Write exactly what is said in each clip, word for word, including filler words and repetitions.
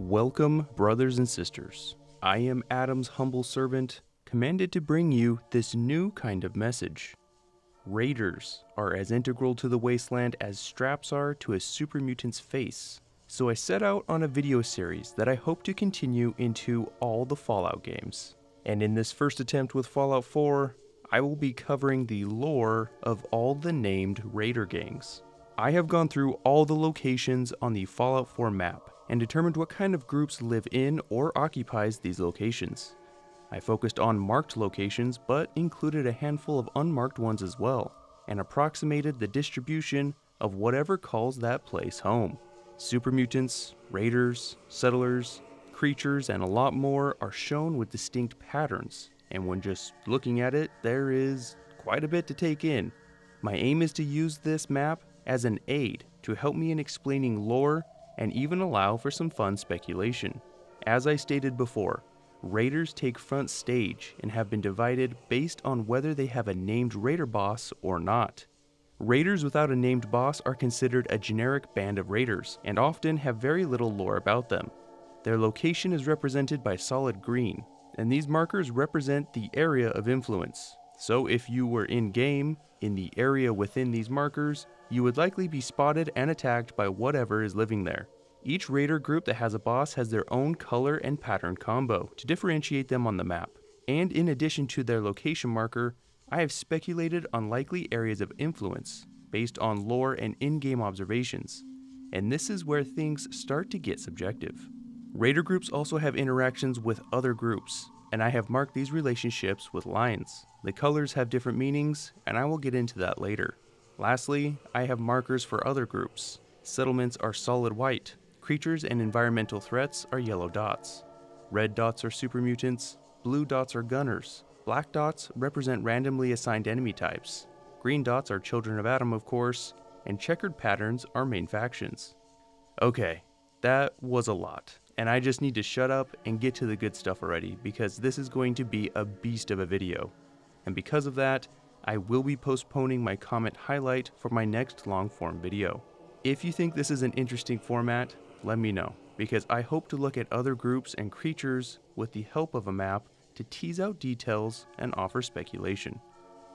Welcome, brothers and sisters. I am Adam's humble servant, commanded to bring you this new kind of message. Raiders are as integral to the wasteland as straps are to a super mutant's face. So I set out on a video series that I hope to continue into all the Fallout games. And in this first attempt with Fallout four, I will be covering the lore of all the named raider gangs. I have gone through all the locations on the Fallout four map and determined what kind of groups live in or occupies these locations. I focused on marked locations, but included a handful of unmarked ones as well, and approximated the distribution of whatever calls that place home. Super mutants, raiders, settlers, creatures, and a lot more are shown with distinct patterns, and when just looking at it, there is quite a bit to take in. My aim is to use this map as an aid to help me in explaining lore and even allow for some fun speculation. As I stated before, raiders take front stage and have been divided based on whether they have a named raider boss or not. Raiders without a named boss are considered a generic band of raiders and often have very little lore about them. Their location is represented by solid green, and these markers represent the area of influence. So if you were in game, in the area within these markers, you would likely be spotted and attacked by whatever is living there. Each raider group that has a boss has their own color and pattern combo to differentiate them on the map. And in addition to their location marker, I have speculated on likely areas of influence based on lore and in-game observations. And this is where things start to get subjective. Raider groups also have interactions with other groups, and I have marked these relationships with lines. The colors have different meanings, and I will get into that later. Lastly, I have markers for other groups. Settlements are solid white, creatures and environmental threats are yellow dots. Red dots are super mutants, blue dots are gunners, black dots represent randomly assigned enemy types, green dots are Children of Adam of course, and checkered patterns are main factions. Okay, that was a lot, and I just need to shut up and get to the good stuff already because this is going to be a beast of a video. And because of that, I will be postponing my comment highlight for my next long-form video. If you think this is an interesting format, let me know, because I hope to look at other groups and creatures with the help of a map to tease out details and offer speculation.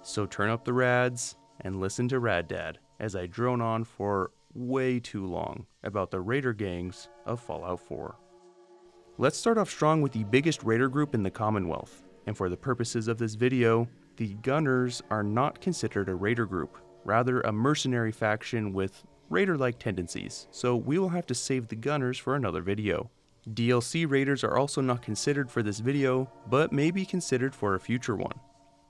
So turn up the rads and listen to Rad Dad as I drone on for way too long about the raider gangs of Fallout four. Let's start off strong with the biggest raider group in the Commonwealth, and for the purposes of this video, the Gunners are not considered a raider group, rather a mercenary faction with raider-like tendencies, so we will have to save the Gunners for another video. D L C raiders are also not considered for this video, but may be considered for a future one.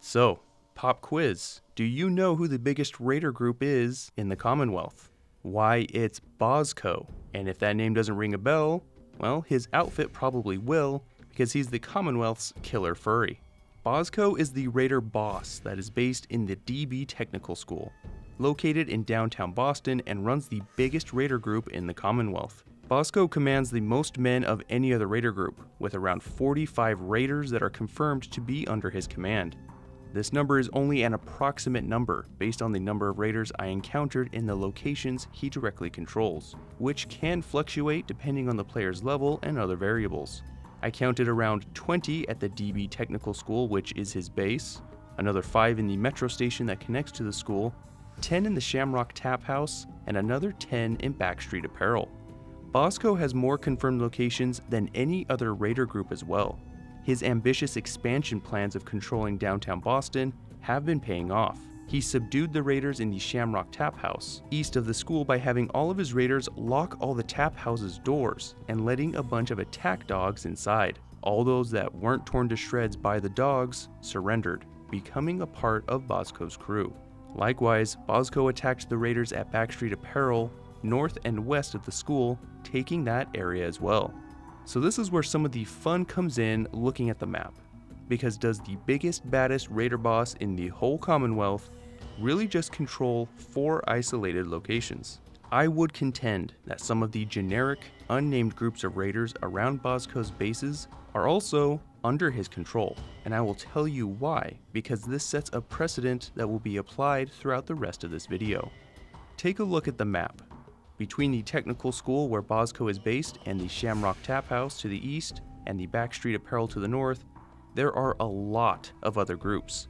So, pop quiz, do you know who the biggest raider group is in the Commonwealth? Why, it's Bosco, and if that name doesn't ring a bell, well, his outfit probably will, because he's the Commonwealth's killer furry. Bosco is the raider boss that is based in the D B Technical School, located in downtown Boston, and runs the biggest raider group in the Commonwealth. Bosco commands the most men of any other raider group, with around forty-five raiders that are confirmed to be under his command. This number is only an approximate number based on the number of raiders I encountered in the locations he directly controls, which can fluctuate depending on the player's level and other variables. I counted around twenty at the D B Technical School, which is his base, another five in the metro station that connects to the school, ten in the Shamrock Tap House, and another ten in Backstreet Apparel. Bosco has more confirmed locations than any other raider group as well. His ambitious expansion plans of controlling downtown Boston have been paying off. He subdued the raiders in the Shamrock Tap House, east of the school, by having all of his raiders lock all the tap house's doors and letting a bunch of attack dogs inside. All those that weren't torn to shreds by the dogs surrendered, becoming a part of Bosco's crew. Likewise, Bosco attacked the raiders at Backstreet Apparel, north and west of the school, taking that area as well. So this is where some of the fun comes in looking at the map. Because does the biggest, baddest raider boss in the whole Commonwealth really just control four isolated locations? I would contend that some of the generic, unnamed groups of raiders around Bosco's bases are also under his control, and I will tell you why, because this sets a precedent that will be applied throughout the rest of this video. Take a look at the map. Between the technical school where Bosco is based and the Shamrock Tap House to the east and the Backstreet Apparel to the north, there are a lot of other groups.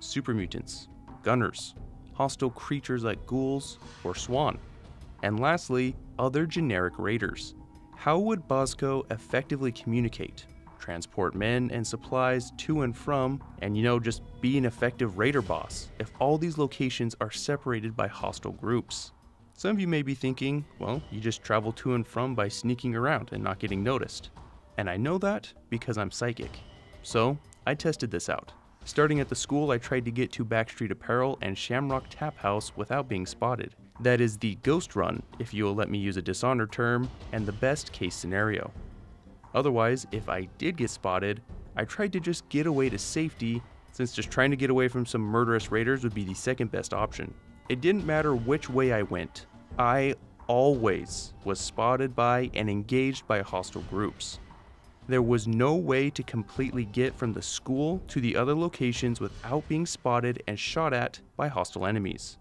Super mutants, gunners, hostile creatures like ghouls or swan, and lastly, other generic raiders. How would Bosco effectively communicate, transport men and supplies to and from, and you know, just be an effective raider boss if all these locations are separated by hostile groups? Some of you may be thinking, well, you just travel to and from by sneaking around and not getting noticed. And I know that because I'm psychic. So I tested this out. Starting at the school, I tried to get to Backstreet Apparel and Shamrock Tap House without being spotted. That is the ghost run, if you'll let me use a Dishonored term, and the best case scenario. Otherwise, if I did get spotted, I tried to just get away to safety, since just trying to get away from some murderous raiders would be the second best option. It didn't matter which way I went, I always was spotted by and engaged by hostile groups. There was no way to completely get from the school to the other locations without being spotted and shot at by hostile enemies.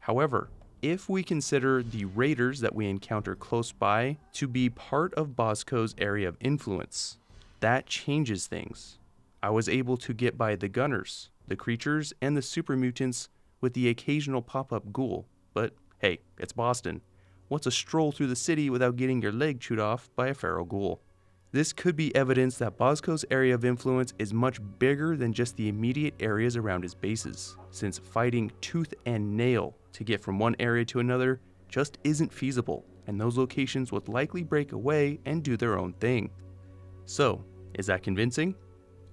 However, if we consider the raiders that we encounter close by to be part of Bosco's area of influence, that changes things. I was able to get by the gunners, the creatures, and the super mutants with the occasional pop-up ghoul, but hey, it's Boston. What's a stroll through the city without getting your leg chewed off by a feral ghoul? This could be evidence that Bosco's area of influence is much bigger than just the immediate areas around his bases, since fighting tooth and nail to get from one area to another just isn't feasible, and those locations would likely break away and do their own thing. So, is that convincing?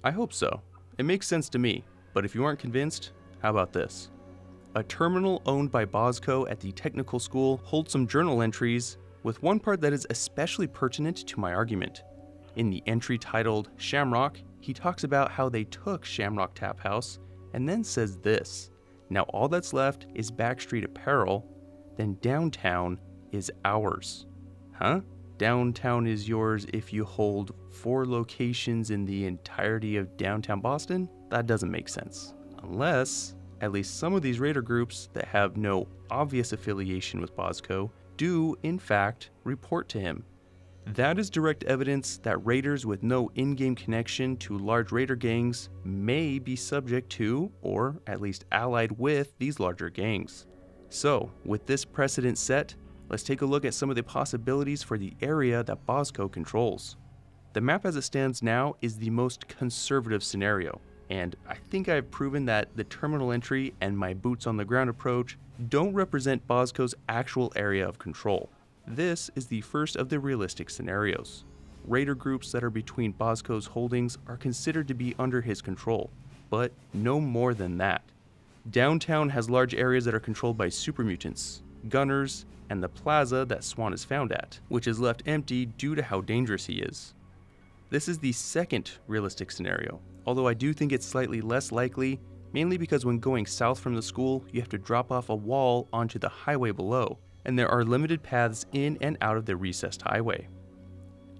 I hope so. It makes sense to me, but if you aren't convinced, how about this? A terminal owned by Bosco at the technical school holds some journal entries, with one part that is especially pertinent to my argument. In the entry titled Shamrock, he talks about how they took Shamrock Tap House, and then says this. Now all that's left is Backstreet Apparel, then downtown is ours. Huh? Downtown is yours if you hold four locations in the entirety of downtown Boston? That doesn't make sense. Unless, at least some of these raider groups that have no obvious affiliation with Bosco do, in fact, report to him. That is direct evidence that raiders with no in-game connection to large raider gangs may be subject to, or at least allied with, these larger gangs. So, with this precedent set, let's take a look at some of the possibilities for the area that Bosco controls. The map as it stands now is the most conservative scenario, and I think I've proven that the terminal entry and my boots on the ground approach don't represent Bosco's actual area of control. This is the first of the realistic scenarios. Raider groups that are between Bosco's holdings are considered to be under his control, but no more than that. Downtown has large areas that are controlled by super mutants, gunners, and the plaza that Swan is found at, which is left empty due to how dangerous he is. This is the second realistic scenario, although I do think it's slightly less likely, mainly because when going south from the school, you have to drop off a wall onto the highway below, and there are limited paths in and out of the recessed highway.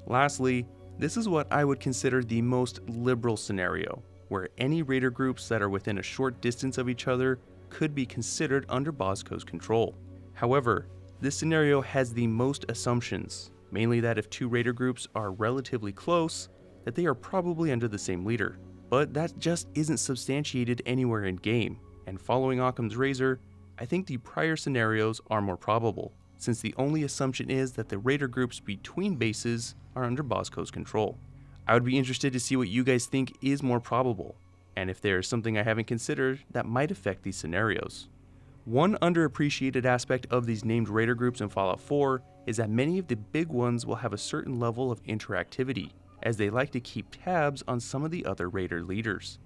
Lastly, this is what I would consider the most liberal scenario, where any raider groups that are within a short distance of each other could be considered under Bosco's control. However, this scenario has the most assumptions, mainly that if two raider groups are relatively close, that they are probably under the same leader. But that just isn't substantiated anywhere in game, and following Occam's razor, I think the prior scenarios are more probable, since the only assumption is that the raider groups between bases are under Bosco's control. I would be interested to see what you guys think is more probable, and if there is something I haven't considered that might affect these scenarios. One underappreciated aspect of these named raider groups in Fallout four is that many of the big ones will have a certain level of interactivity, as they like to keep tabs on some of the other raider leaders.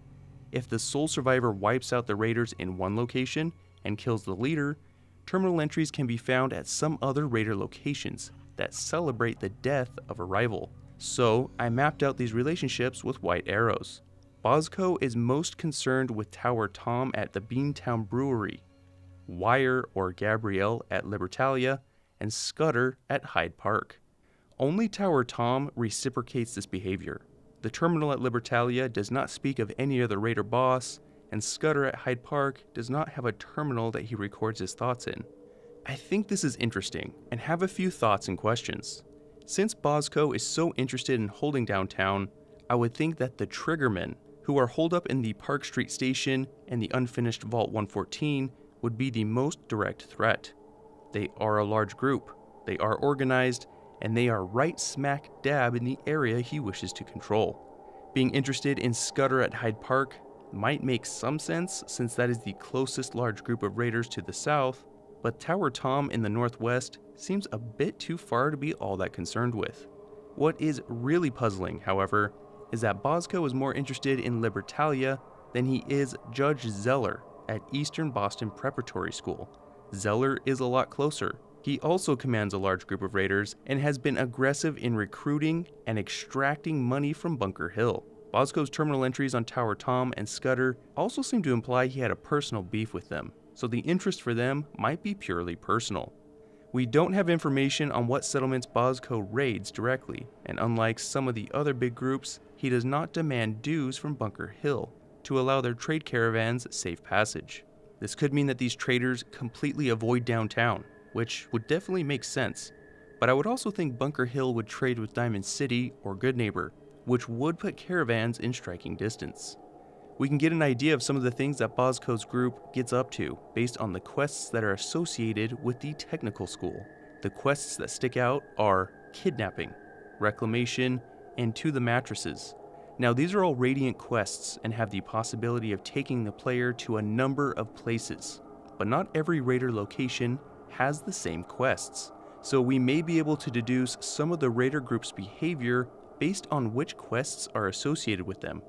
If the sole survivor wipes out the raiders in one location and kills the leader, terminal entries can be found at some other raider locations that celebrate the death of a rival. So I mapped out these relationships with white arrows. Bosco is most concerned with Tower Tom at the Beantown Brewery, Wire or Gabrielle at Libertalia, and Scutter at Hyde Park. Only Tower Tom reciprocates this behavior. The terminal at Libertalia does not speak of any other raider boss, and Scutter at Hyde Park does not have a terminal that he records his thoughts in. I think this is interesting, and have a few thoughts and questions. Since Bosco is so interested in holding downtown, I would think that the Triggermen, who are holed up in the Park Street Station and the unfinished Vault one fourteen, would be the most direct threat. They are a large group, they are organized, and they are right smack dab in the area he wishes to control. Being interested in Scutter at Hyde Park might make some sense since that is the closest large group of raiders to the south, but Tower Tom in the northwest seems a bit too far to be all that concerned with. What is really puzzling, however, is that Bosco is more interested in Libertalia than he is Judge Zeller at Eastern Boston Preparatory School. Zeller is a lot closer. He also commands a large group of raiders and has been aggressive in recruiting and extracting money from Bunker Hill. Bosco's terminal entries on Tower Tom and Scutter also seem to imply he had a personal beef with them, so the interest for them might be purely personal. We don't have information on what settlements Bosco raids directly, and unlike some of the other big groups, he does not demand dues from Bunker Hill to allow their trade caravans safe passage. This could mean that these traders completely avoid downtown, which would definitely make sense, but I would also think Bunker Hill would trade with Diamond City or Good Neighbor, which would put caravans in striking distance. We can get an idea of some of the things that Bosco's group gets up to based on the quests that are associated with the technical school. The quests that stick out are kidnapping, reclamation, and to the mattresses. Now these are all radiant quests and have the possibility of taking the player to a number of places, but not every raider location has the same quests, so we may be able to deduce some of the raider group's behavior based on which quests are associated with them.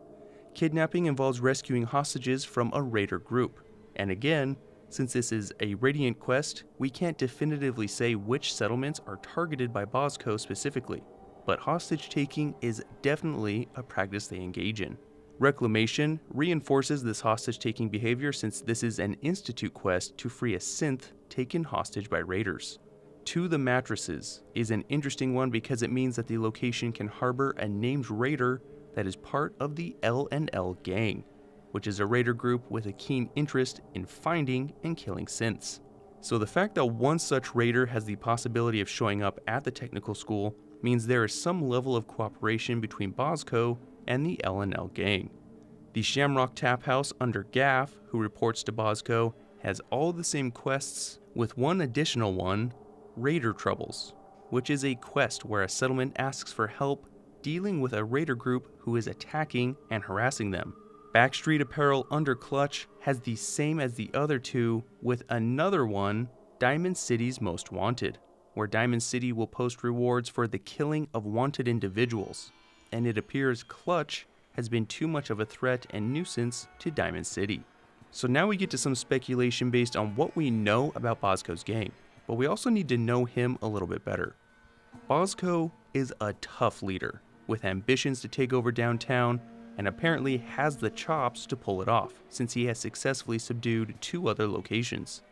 Kidnapping involves rescuing hostages from a raider group, and again, since this is a radiant quest, we can't definitively say which settlements are targeted by Bosco specifically, but hostage taking is definitely a practice they engage in. Reclamation reinforces this hostage-taking behavior since this is an institute quest to free a synth taken hostage by raiders. To the mattresses is an interesting one because it means that the location can harbor a named raider that is part of the L and L gang, which is a raider group with a keen interest in finding and killing synths. So the fact that one such raider has the possibility of showing up at the technical school means there is some level of cooperation between Bosco and the L and L gang. The Shamrock Tap House under Gaff, who reports to Bosco, has all the same quests with one additional one, Raider Troubles, which is a quest where a settlement asks for help dealing with a raider group who is attacking and harassing them. Backstreet Apparel under Clutch has the same as the other two with another one, Diamond City's Most Wanted, where Diamond City will post rewards for the killing of wanted individuals, and it appears Clutch has been too much of a threat and nuisance to Diamond City. So now we get to some speculation based on what we know about Bosco's gang, but we also need to know him a little bit better. Bosco is a tough leader with ambitions to take over downtown and apparently has the chops to pull it off since he has successfully subdued two other locations.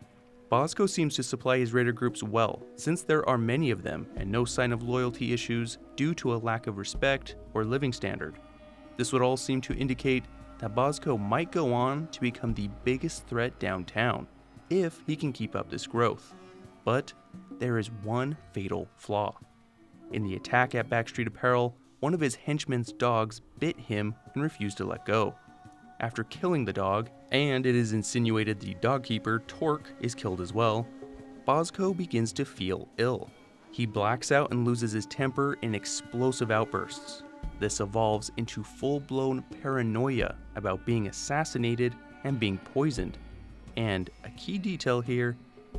Bosco seems to supply his raider groups well, since there are many of them and no sign of loyalty issues due to a lack of respect or living standard. This would all seem to indicate that Bosco might go on to become the biggest threat downtown, if he can keep up this growth. But there is one fatal flaw. In the attack at Backstreet Apparel, one of his henchmen's dogs bit him and refused to let go. After killing the dog, and it is insinuated the dog keeper, Torque, is killed as well, Bosco begins to feel ill. He blacks out and loses his temper in explosive outbursts. This evolves into full-blown paranoia about being assassinated and being poisoned. And a key detail here,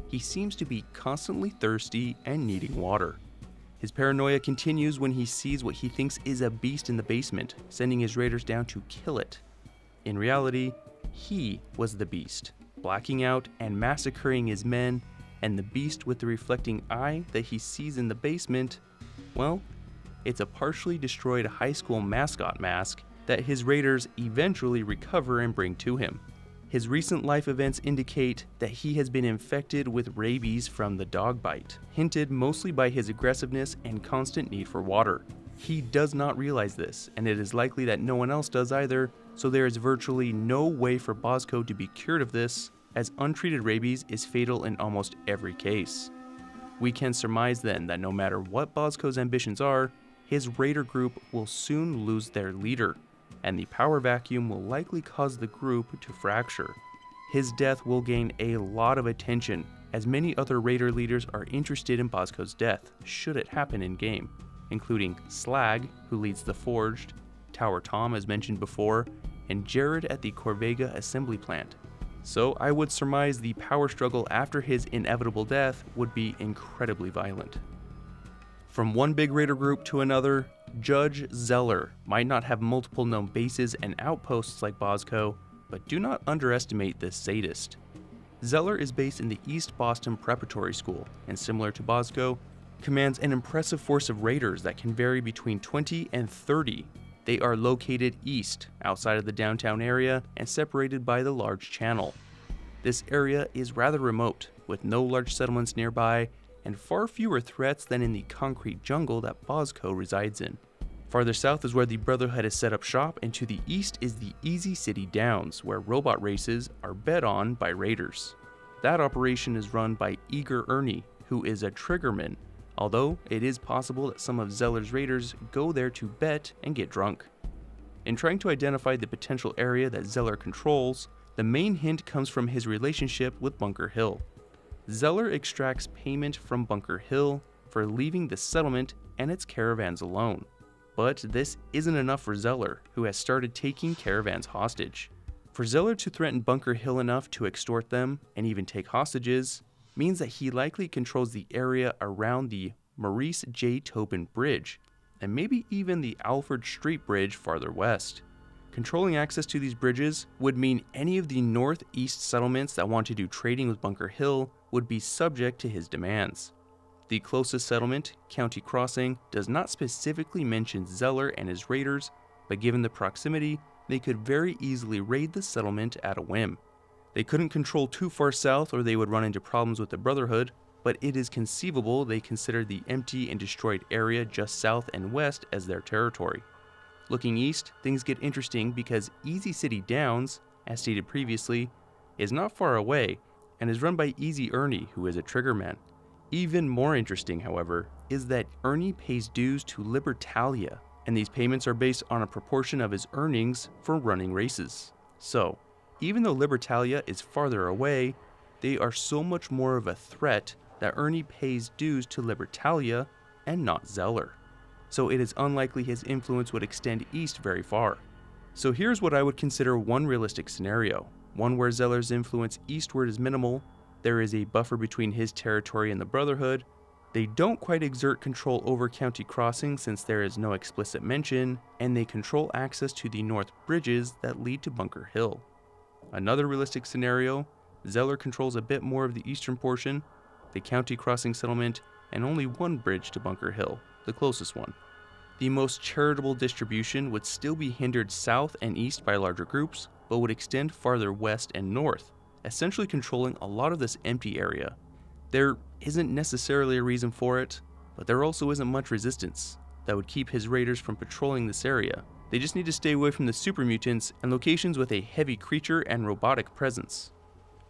he seems to be constantly thirsty and needing water. His paranoia continues when he sees what he thinks is a beast in the basement, sending his raiders down to kill it. In reality, he was the beast, blacking out and massacring his men, and the beast with the reflecting eye that he sees in the basement, well, it's a partially destroyed high school mascot mask that his raiders eventually recover and bring to him. His recent life events indicate that he has been infected with rabies from the dog bite, hinted mostly by his aggressiveness and constant need for water. He does not realize this, and it is likely that no one else does either, so there is virtually no way for Bosco to be cured of this, as untreated rabies is fatal in almost every case. We can surmise then that no matter what Bosco's ambitions are, his raider group will soon lose their leader, and the power vacuum will likely cause the group to fracture. His death will gain a lot of attention, as many other raider leaders are interested in Bosco's death, should it happen in game, including Slag, who leads the Forged, Tower Tom as mentioned before, and Jared at the Corvega Assembly Plant. So I would surmise the power struggle after his inevitable death would be incredibly violent. From one big raider group to another, Judge Zeller might not have multiple known bases and outposts like Bosco, but do not underestimate this sadist. Zeller is based in the East Boston Preparatory School, and similar to Bosco, commands an impressive force of raiders that can vary between twenty and thirty. They are located east, outside of the downtown area, and separated by the large channel. This area is rather remote, with no large settlements nearby, and far fewer threats than in the concrete jungle that Bosco resides in. Farther south is where the Brotherhood has set up shop, and to the east is the Easy City Downs, where robot races are bet on by raiders. That operation is run by Eager Ernie, who is a Triggerman, although it is possible that some of Zeller's raiders go there to bet and get drunk. In trying to identify the potential area that Zeller controls, the main hint comes from his relationship with Bunker Hill. Zeller extracts payment from Bunker Hill for leaving the settlement and its caravans alone. But this isn't enough for Zeller, who has started taking caravans hostage. For Zeller to threaten Bunker Hill enough to extort them and even take hostages means that he likely controls the area around the Maurice J. Tobin Bridge, and maybe even the Alfred Street Bridge farther west. Controlling access to these bridges would mean any of the northeast settlements that want to do trading with Bunker Hill would be subject to his demands. The closest settlement, County Crossing, does not specifically mention Zeller and his raiders, but given the proximity, they could very easily raid the settlement at a whim. They couldn't control too far south or they would run into problems with the Brotherhood, but it is conceivable they considered the empty and destroyed area just south and west as their territory. Looking east, things get interesting because Easy City Downs, as stated previously, is not far away and is run by Easy Ernie, who is a Triggerman. Even more interesting, however, is that Ernie pays dues to Libertalia, and these payments are based on a proportion of his earnings for running races. So, even though Libertalia is farther away, they are so much more of a threat that Ernie pays dues to Libertalia and not Zeller. So it is unlikely his influence would extend east very far. So here's what I would consider one realistic scenario, one where Zeller's influence eastward is minimal, there is a buffer between his territory and the Brotherhood, they don't quite exert control over County Crossing since there is no explicit mention, and they control access to the north bridges that lead to Bunker Hill. Another realistic scenario, Zeller controls a bit more of the eastern portion, the County Crossing settlement, and only one bridge to Bunker Hill, the closest one. The most charitable distribution would still be hindered south and east by larger groups, but would extend farther west and north, essentially controlling a lot of this empty area. There isn't necessarily a reason for it, but there also isn't much resistance that would keep his raiders from patrolling this area. They just need to stay away from the super mutants and locations with a heavy creature and robotic presence.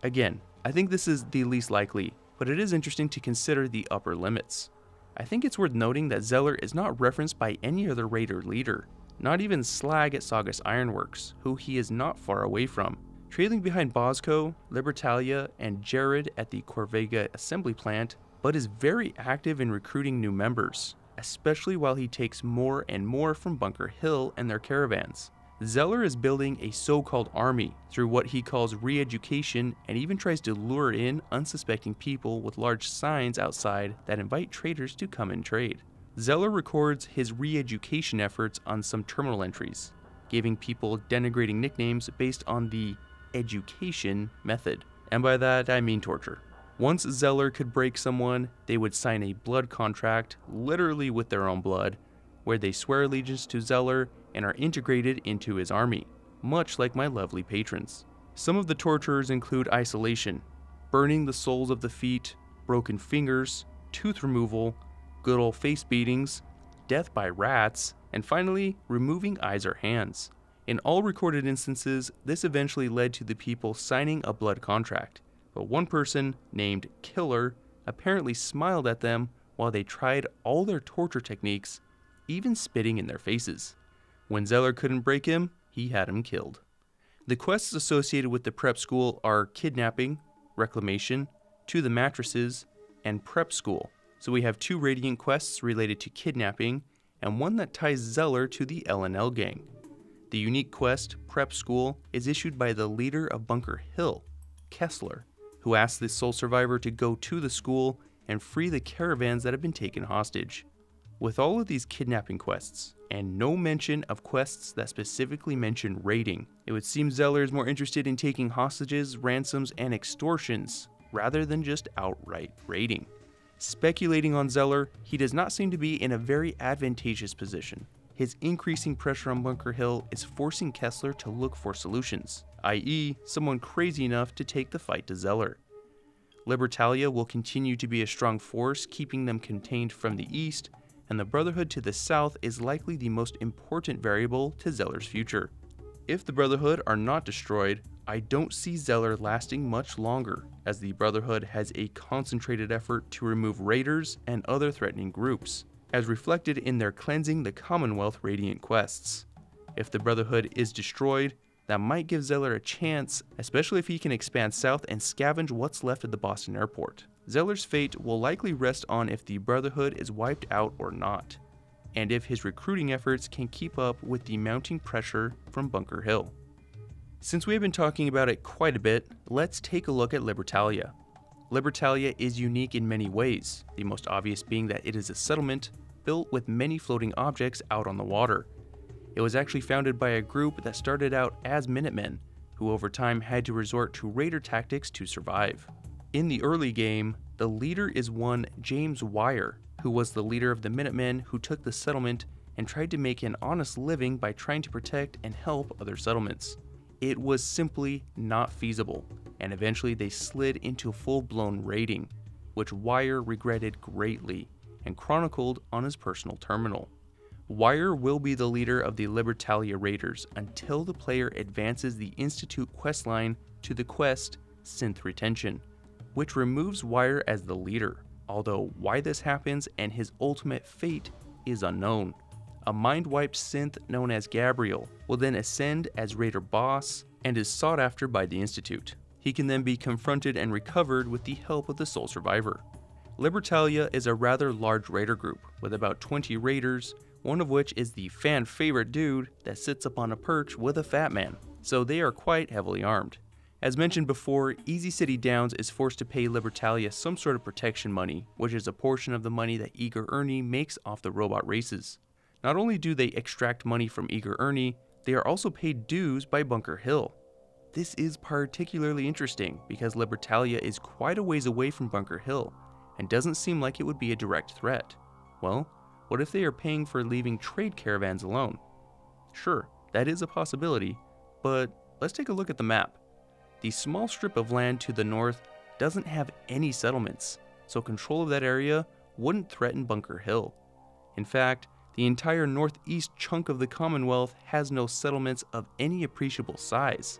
Again, I think this is the least likely, but it is interesting to consider the upper limits. I think it's worth noting that Zeller is not referenced by any other raider leader, not even Slag at Saugus Ironworks, who he is not far away from. Trailing behind Bosco, Libertalia, and Jared at the Corvega Assembly Plant, but is very active in recruiting new members, especially while he takes more and more from Bunker Hill and their caravans. Zeller is building a so-called army through what he calls re-education and even tries to lure in unsuspecting people with large signs outside that invite traders to come and trade. Zeller records his re-education efforts on some terminal entries, giving people denigrating nicknames based on the education method, and by that I mean torture. Once Zeller could break someone, they would sign a blood contract, literally with their own blood, where they swear allegiance to Zeller and are integrated into his army, much like my lovely patrons. Some of the torturers include isolation, burning the soles of the feet, broken fingers, tooth removal, good old face beatings, death by rats, and finally, removing eyes or hands. In all recorded instances, this eventually led to the people signing a blood contract, but one person, named Killer, apparently smiled at them while they tried all their torture techniques, even spitting in their faces. When Zeller couldn't break him, he had him killed. The quests associated with the prep school are kidnapping, reclamation, to the mattresses, and prep school. So we have two Radiant quests related to kidnapping, and one that ties Zeller to the L and L gang. The unique quest, Prep School, is issued by the leader of Bunker Hill, Kessler, who asks the sole survivor to go to the school and free the caravans that have been taken hostage. With all of these kidnapping quests, and no mention of quests that specifically mention raiding, it would seem Zeller is more interested in taking hostages, ransoms, and extortions, rather than just outright raiding. Speculating on Zeller, he does not seem to be in a very advantageous position. His increasing pressure on Bunker Hill is forcing Kessler to look for solutions, that is someone crazy enough to take the fight to Zeller. Libertalia will continue to be a strong force, keeping them contained from the east, and the Brotherhood to the south is likely the most important variable to Zeller's future. If the Brotherhood are not destroyed, I don't see Zeller lasting much longer, as the Brotherhood has a concentrated effort to remove raiders and other threatening groups, as reflected in their Cleansing the Commonwealth Radiant quests. If the Brotherhood is destroyed, that might give Zeller a chance, especially if he can expand south and scavenge what's left of the Boston airport. Zeller's fate will likely rest on if the Brotherhood is wiped out or not, and if his recruiting efforts can keep up with the mounting pressure from Bunker Hill. Since we have been talking about it quite a bit, let's take a look at Libertalia. Libertalia is unique in many ways, the most obvious being that it is a settlement built with many floating objects out on the water. It was actually founded by a group that started out as Minutemen, who over time had to resort to raider tactics to survive. In the early game, the leader is one James Wire, who was the leader of the Minutemen who took the settlement and tried to make an honest living by trying to protect and help other settlements. It was simply not feasible, and eventually they slid into full-blown raiding, which Wire regretted greatly and chronicled on his personal terminal. Wire will be the leader of the Libertalia Raiders until the player advances the Institute questline to the quest Synth Retention, which removes Wire as the leader, although why this happens and his ultimate fate is unknown. A mind-wiped synth known as Gabriel will then ascend as Raider boss and is sought after by the Institute. He can then be confronted and recovered with the help of the sole survivor. Libertalia is a rather large raider group with about twenty raiders, one of which is the fan favorite dude that sits up on a perch with a fat man, so they are quite heavily armed. As mentioned before, Easy City Downs is forced to pay Libertalia some sort of protection money, which is a portion of the money that Eager Ernie makes off the robot races. Not only do they extract money from Eager Ernie, they are also paid dues by Bunker Hill. This is particularly interesting because Libertalia is quite a ways away from Bunker Hill and doesn't seem like it would be a direct threat. Well, what if they are paying for leaving trade caravans alone? Sure, that is a possibility, but let's take a look at the map. The small strip of land to the north doesn't have any settlements, so control of that area wouldn't threaten Bunker Hill. In fact, the entire northeast chunk of the Commonwealth has no settlements of any appreciable size,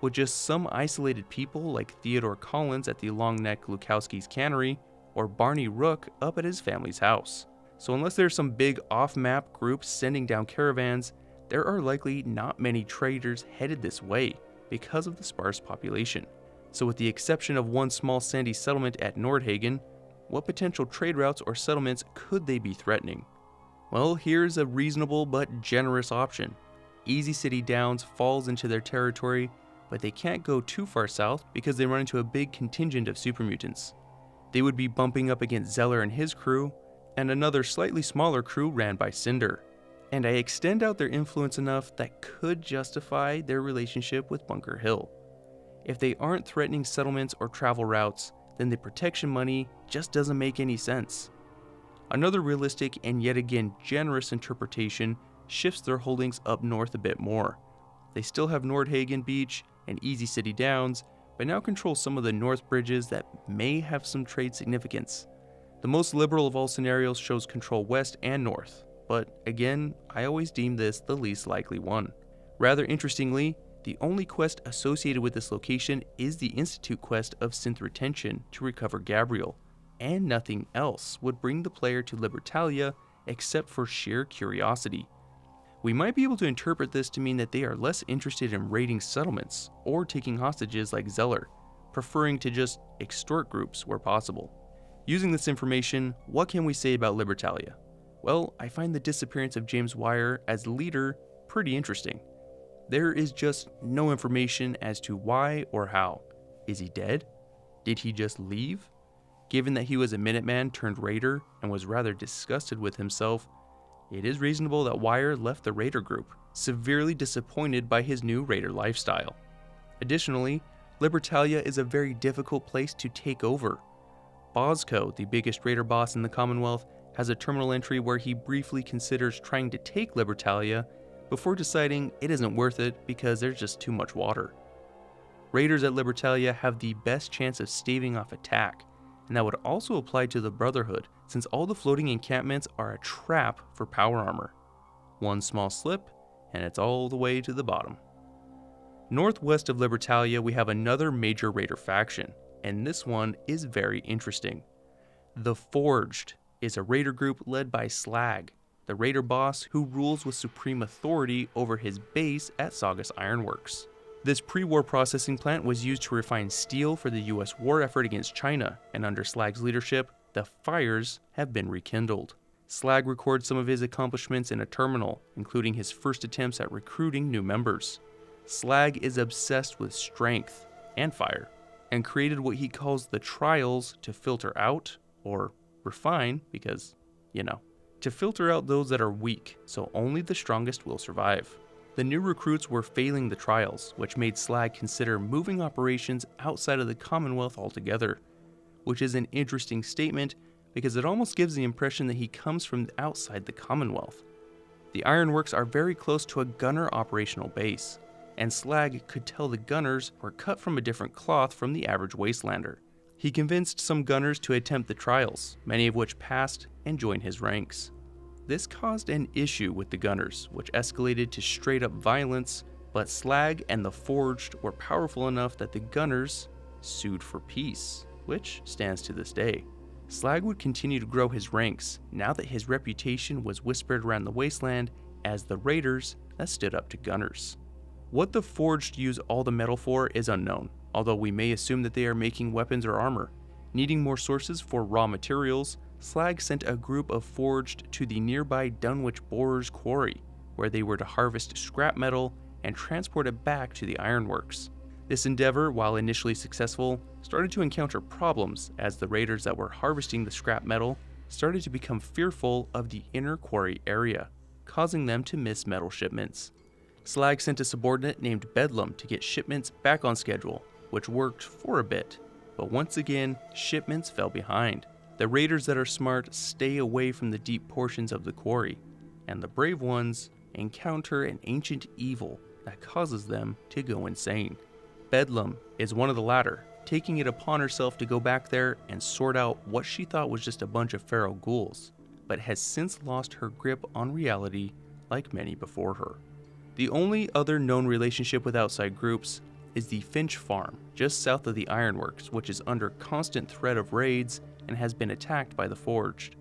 with just some isolated people like Theodore Collins at the Longneck Lukowski's cannery or Barney Rook up at his family's house. So unless there's some big off-map group sending down caravans, there are likely not many traders headed this way because of the sparse population. So with the exception of one small sandy settlement at Nordhagen, what potential trade routes or settlements could they be threatening? Well, here's a reasonable but generous option. Easy City Downs falls into their territory, but they can't go too far south because they run into a big contingent of super mutants. They would be bumping up against Zeller and his crew, and another slightly smaller crew ran by Cinder. And I extend out their influence enough that could justify their relationship with Bunker Hill. If they aren't threatening settlements or travel routes, then the protection money just doesn't make any sense. Another realistic and yet again generous interpretation shifts their holdings up north a bit more. They still have Nordhagen Beach and Easy City Downs, but now control some of the north bridges that may have some trade significance. The most liberal of all scenarios shows control west and north, but again, I always deem this the least likely one. Rather interestingly, the only quest associated with this location is the Institute quest of Synth Retention to recover Gabriel, and nothing else would bring the player to Libertalia except for sheer curiosity. We might be able to interpret this to mean that they are less interested in raiding settlements or taking hostages like Zeller, preferring to just extort groups where possible. Using this information, what can we say about Libertalia? Well, I find the disappearance of James Wire as leader pretty interesting. There is just no information as to why or how. Is he dead? Did he just leave? Given that he was a Minuteman turned raider and was rather disgusted with himself, it is reasonable that Wire left the raider group, severely disappointed by his new raider lifestyle. Additionally, Libertalia is a very difficult place to take over. Bosco, the biggest raider boss in the Commonwealth, has a terminal entry where he briefly considers trying to take Libertalia before deciding it isn't worth it because there's just too much water. Raiders at Libertalia have the best chance of staving off attack, and that would also apply to the Brotherhood since all the floating encampments are a trap for power armor. One small slip, and it's all the way to the bottom. Northwest of Libertalia, we have another major raider faction, and this one is very interesting. The Forged is a raider group led by Slag, the raider boss who rules with supreme authority over his base at Saugus Ironworks. This pre-war processing plant was used to refine steel for the U S war effort against China, and under Slag's leadership, the fires have been rekindled. Slag records some of his accomplishments in a terminal, including his first attempts at recruiting new members. Slag is obsessed with strength and fire, and created what he calls the trials to filter out, or refine, because, you know, to filter out those that are weak, so only the strongest will survive. The new recruits were failing the trials, which made Slag consider moving operations outside of the Commonwealth altogether, which is an interesting statement because it almost gives the impression that he comes from outside the Commonwealth. The ironworks are very close to a gunner operational base, and Slag could tell the gunners were cut from a different cloth from the average wastelander. He convinced some gunners to attempt the trials, many of which passed and joined his ranks. This caused an issue with the gunners, which escalated to straight up violence, but Slag and the Forged were powerful enough that the gunners sued for peace, which stands to this day. Slag would continue to grow his ranks now that his reputation was whispered around the wasteland as the raiders that stood up to gunners. What the Forged use all the metal for is unknown, although we may assume that they are making weapons or armor. Needing more sources for raw materials, Slag sent a group of Forged to the nearby Dunwich Borers quarry, where they were to harvest scrap metal and transport it back to the ironworks. This endeavor, while initially successful, started to encounter problems as the raiders that were harvesting the scrap metal started to become fearful of the inner quarry area, causing them to miss metal shipments. Slag sent a subordinate named Bedlam to get shipments back on schedule, which worked for a bit, but once again, shipments fell behind. The raiders that are smart stay away from the deep portions of the quarry, and the brave ones encounter an ancient evil that causes them to go insane. Bedlam is one of the latter, taking it upon herself to go back there and sort out what she thought was just a bunch of feral ghouls, but has since lost her grip on reality like many before her. The only other known relationship with outside groups is the Finch Farm, just south of the ironworks, which is under constant threat of raids and has been attacked by the Forged.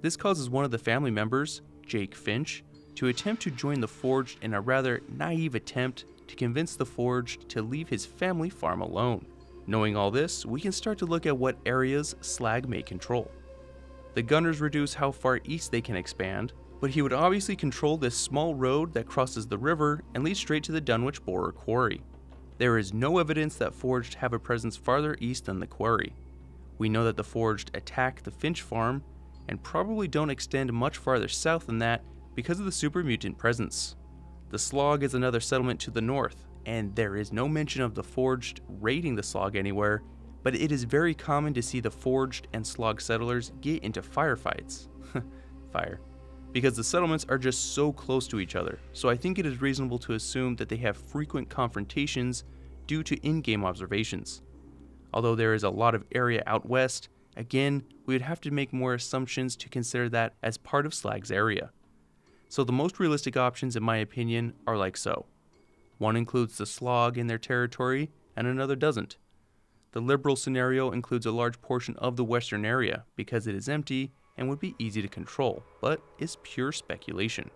This causes one of the family members, Jake Finch, to attempt to join the Forged in a rather naive attempt to convince the Forged to leave his family farm alone. Knowing all this, we can start to look at what areas Slag may control. The gunners reduce how far east they can expand, but he would obviously control this small road that crosses the river and leads straight to the Dunwich Borer quarry. There is no evidence that Forged have a presence farther east than the quarry. We know that the Forged attack the Finch Farm and probably don't extend much farther south than that because of the super mutant presence. The Slog is another settlement to the north, and there is no mention of the Forged raiding the Slog anywhere, but it is very common to see the Forged and Slog settlers get into firefights. Fire. Because the settlements are just so close to each other, so I think it is reasonable to assume that they have frequent confrontations due to in-game observations. Although there is a lot of area out west, again, we would have to make more assumptions to consider that as part of Slag's area. So the most realistic options, in my opinion, are like so. One includes the Slog in their territory, and another doesn't. The liberal scenario includes a large portion of the western area, because it is empty and would be easy to control, but is pure speculation.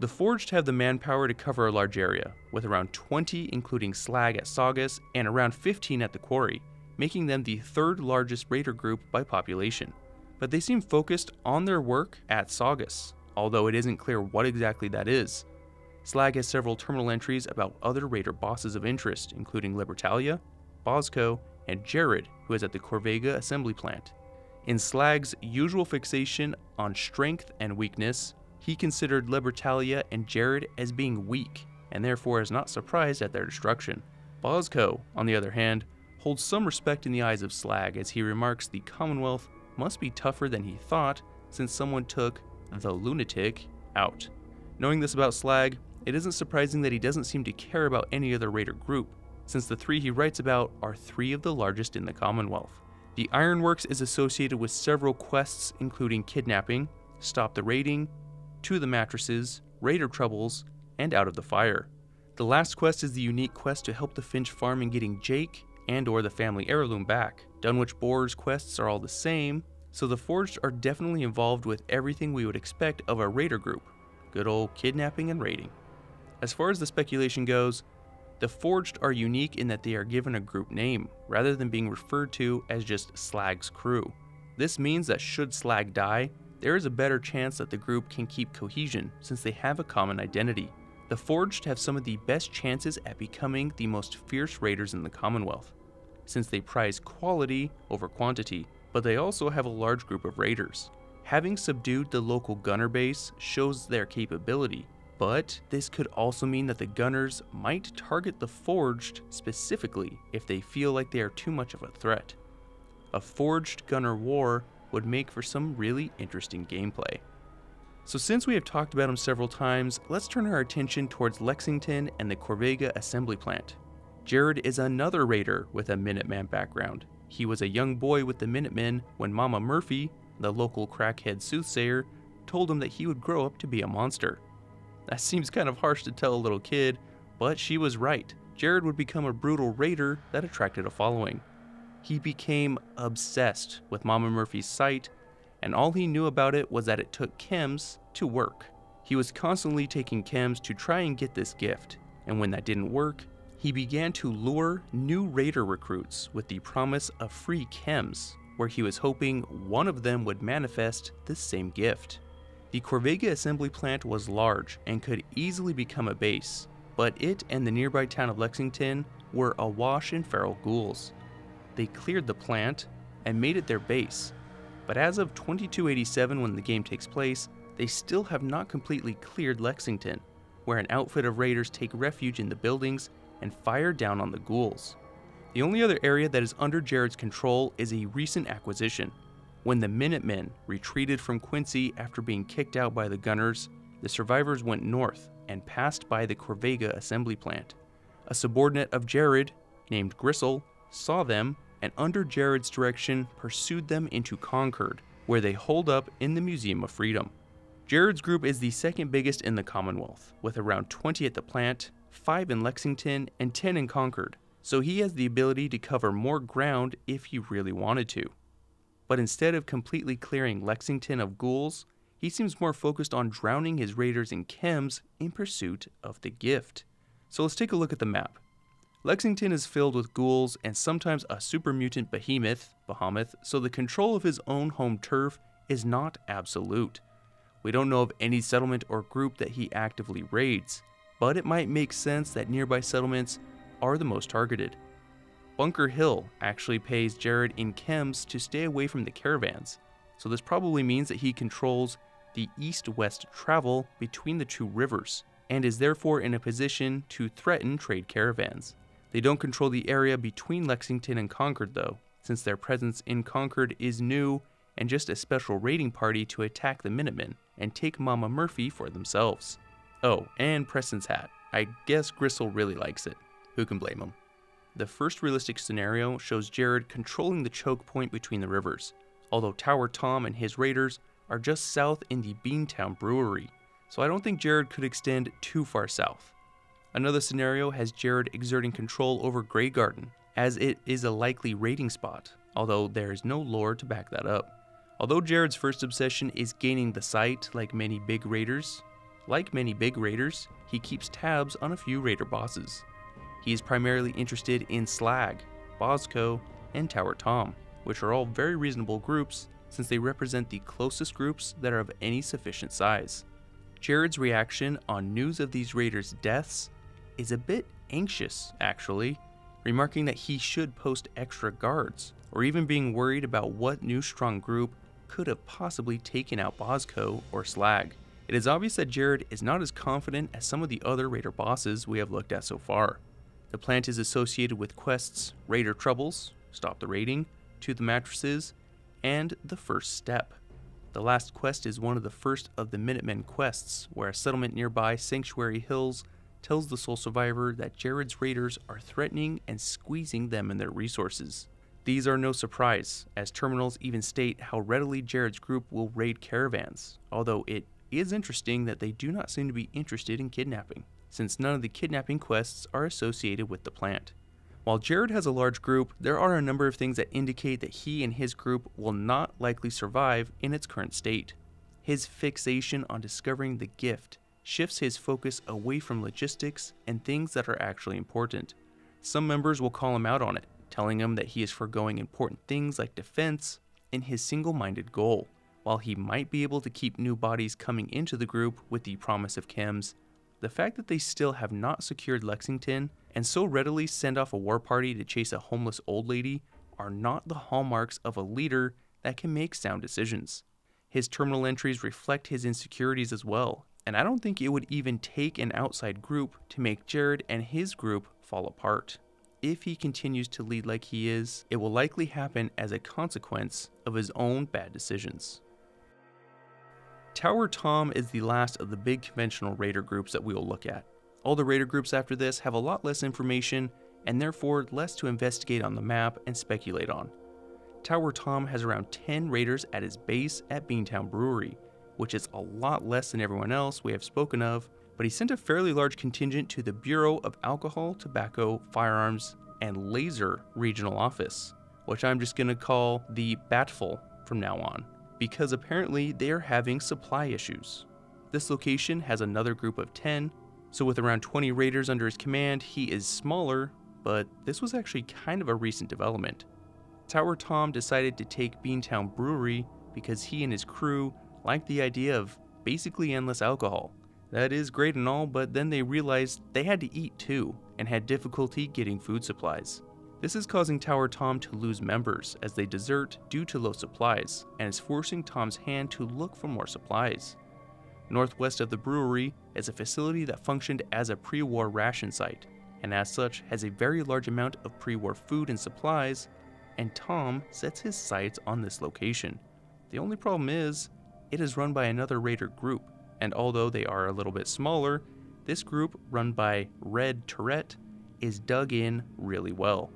The Forged have the manpower to cover a large area, with around twenty including Slag at Saugus and around fifteen at the quarry, making them the third largest raider group by population. But they seem focused on their work at Saugus, although it isn't clear what exactly that is. Slag has several terminal entries about other raider bosses of interest, including Libertalia, Bosco, and Jared, who is at the Corvega Assembly Plant. In Slag's usual fixation on strength and weakness, he considered Libertalia and Jared as being weak, and therefore is not surprised at their destruction. Bosco, on the other hand, holds some respect in the eyes of Slag, as he remarks the Commonwealth must be tougher than he thought, since someone took the lunatic out. Knowing this about Slag, it isn't surprising that he doesn't seem to care about any other raider group, since the three he writes about are three of the largest in the Commonwealth. The Ironworks is associated with several quests, including kidnapping, stop the raiding, to the mattresses, raider troubles, and out of the fire. The last quest is the unique quest to help the Finch Farm in getting Jake and or the family heirloom back. Dunwich Borers quests are all the same, so the Forged are definitely involved with everything we would expect of a raider group. Good old kidnapping and raiding. As far as the speculation goes, the Forged are unique in that they are given a group name, rather than being referred to as just Slag's crew. This means that should Slag die, there is a better chance that the group can keep cohesion, since they have a common identity. The Forged have some of the best chances at becoming the most fierce raiders in the Commonwealth, since they prize quality over quantity, but they also have a large group of raiders. Having subdued the local gunner base shows their capability, but this could also mean that the gunners might target the Forged specifically if they feel like they are too much of a threat. A Forged gunner war would make for some really interesting gameplay. So since we have talked about them several times, let's turn our attention towards Lexington and the Corvega Assembly Plant. Jared is another raider with a Minuteman background. He was a young boy with the Minutemen when Mama Murphy, the local crackhead soothsayer, told him that he would grow up to be a monster. That seems kind of harsh to tell a little kid, but she was right. Jared would become a brutal raider that attracted a following. He became obsessed with Mama Murphy's site, and all he knew about it was that it took chems to work. He was constantly taking chems to try and get this gift, and when that didn't work, he began to lure new raider recruits with the promise of free chems, where he was hoping one of them would manifest this same gift. The Corvega Assembly Plant was large and could easily become a base, but it and the nearby town of Lexington were awash in feral ghouls. They cleared the plant and made it their base, but as of twenty-two eighty-seven, when the game takes place, they still have not completely cleared Lexington, where an outfit of raiders take refuge in the buildings and fire down on the ghouls. The only other area that is under Jared's control is a recent acquisition. When the Minutemen retreated from Quincy after being kicked out by the gunners, the survivors went north and passed by the Corvega Assembly Plant. A subordinate of Jared, named Gristle, saw them and under Jared's direction pursued them into Concord, where they holed up in the Museum of Freedom. Jared's group is the second biggest in the Commonwealth, with around twenty at the plant, five in Lexington, and ten in Concord, so he has the ability to cover more ground if he really wanted to. But instead of completely clearing Lexington of ghouls, he seems more focused on drowning his raiders in chems in pursuit of the gift. So let's take a look at the map. Lexington is filled with ghouls and sometimes a super mutant behemoth, Bahamut, so the control of his own home turf is not absolute. We don't know of any settlement or group that he actively raids, but it might make sense that nearby settlements are the most targeted. Bunker Hill actually pays Jared in chems to stay away from the caravans, so this probably means that he controls the east-west travel between the two rivers and is therefore in a position to threaten trade caravans. They don't control the area between Lexington and Concord though, since their presence in Concord is new and just a special raiding party to attack the Minutemen and take Mama Murphy for themselves. Oh, and Preston's hat. I guess Gristle really likes it. Who can blame him? The first realistic scenario shows Jared controlling the choke point between the rivers, although Tower Tom and his raiders are just south in the Beantown Brewery, so I don't think Jared could extend too far south. Another scenario has Jared exerting control over Grey Garden, as it is a likely raiding spot, although there is no lore to back that up. Although Jared's first obsession is gaining the site, like many big raiders, like many big raiders, he keeps tabs on a few raider bosses. He is primarily interested in Slag, Bosco, and Tower Tom, which are all very reasonable groups since they represent the closest groups that are of any sufficient size. Jared's reaction on news of these raiders' deaths is a bit anxious, actually, remarking that he should post extra guards, or even being worried about what new strong group could have possibly taken out Bosco or Slag. It is obvious that Jared is not as confident as some of the other raider bosses we have looked at so far. The plant is associated with quests Raider Troubles, Stop the Raiding, To the Mattresses, and The First Step. The last quest is one of the first of the Minutemen quests, where a settlement nearby Sanctuary Hills tells the sole survivor that Jared's raiders are threatening and squeezing them and their resources. These are no surprise, as terminals even state how readily Jared's group will raid caravans, although it is interesting that they do not seem to be interested in kidnapping, since none of the kidnapping quests are associated with the plant. While Jared has a large group, there are a number of things that indicate that he and his group will not likely survive in its current state. His fixation on discovering the gift shifts his focus away from logistics and things that are actually important. Some members will call him out on it, telling him that he is foregoing important things like defense in his single-minded goal. While he might be able to keep new bodies coming into the group with the promise of chems, the fact that they still have not secured Lexington and so readily send off a war party to chase a homeless old lady are not the hallmarks of a leader that can make sound decisions. His terminal entries reflect his insecurities as well, and I don't think it would even take an outside group to make Jared and his group fall apart. If he continues to lead like he is, it will likely happen as a consequence of his own bad decisions. Tower Tom is the last of the big conventional raider groups that we will look at. All the raider groups after this have a lot less information and therefore less to investigate on the map and speculate on. Tower Tom has around ten raiders at his base at Beantown Brewery, which is a lot less than everyone else we have spoken of, but he sent a fairly large contingent to the Bureau of Alcohol, Tobacco, Firearms, and Laser Regional Office, which I'm just going to call the Batful from now on, because apparently they are having supply issues. This location has another group of ten, so with around twenty raiders under his command, he is smaller, but this was actually kind of a recent development. Tower Tom decided to take Beantown Brewery because he and his crew liked the idea of basically endless alcohol. That is great and all, but then they realized they had to eat too, and had difficulty getting food supplies. This is causing Tower Tom to lose members as they desert due to low supplies, and is forcing Tom's hand to look for more supplies. Northwest of the brewery is a facility that functioned as a pre-war ration site, and as such has a very large amount of pre-war food and supplies, and Tom sets his sights on this location. The only problem is, it is run by another raider group, and although they are a little bit smaller, this group, run by Red Tourette, is dug in really well.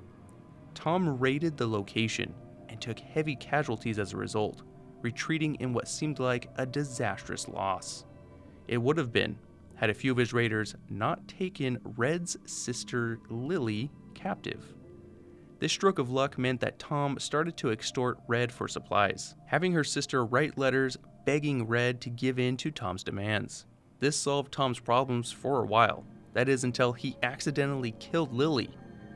Tom raided the location and took heavy casualties as a result, retreating in what seemed like a disastrous loss. It would have been, had a few of his raiders not taken Red's sister Lily captive. This stroke of luck meant that Tom started to extort Red for supplies, having her sister write letters begging Red to give in to Tom's demands. This solved Tom's problems for a while, that is until he accidentally killed Lily,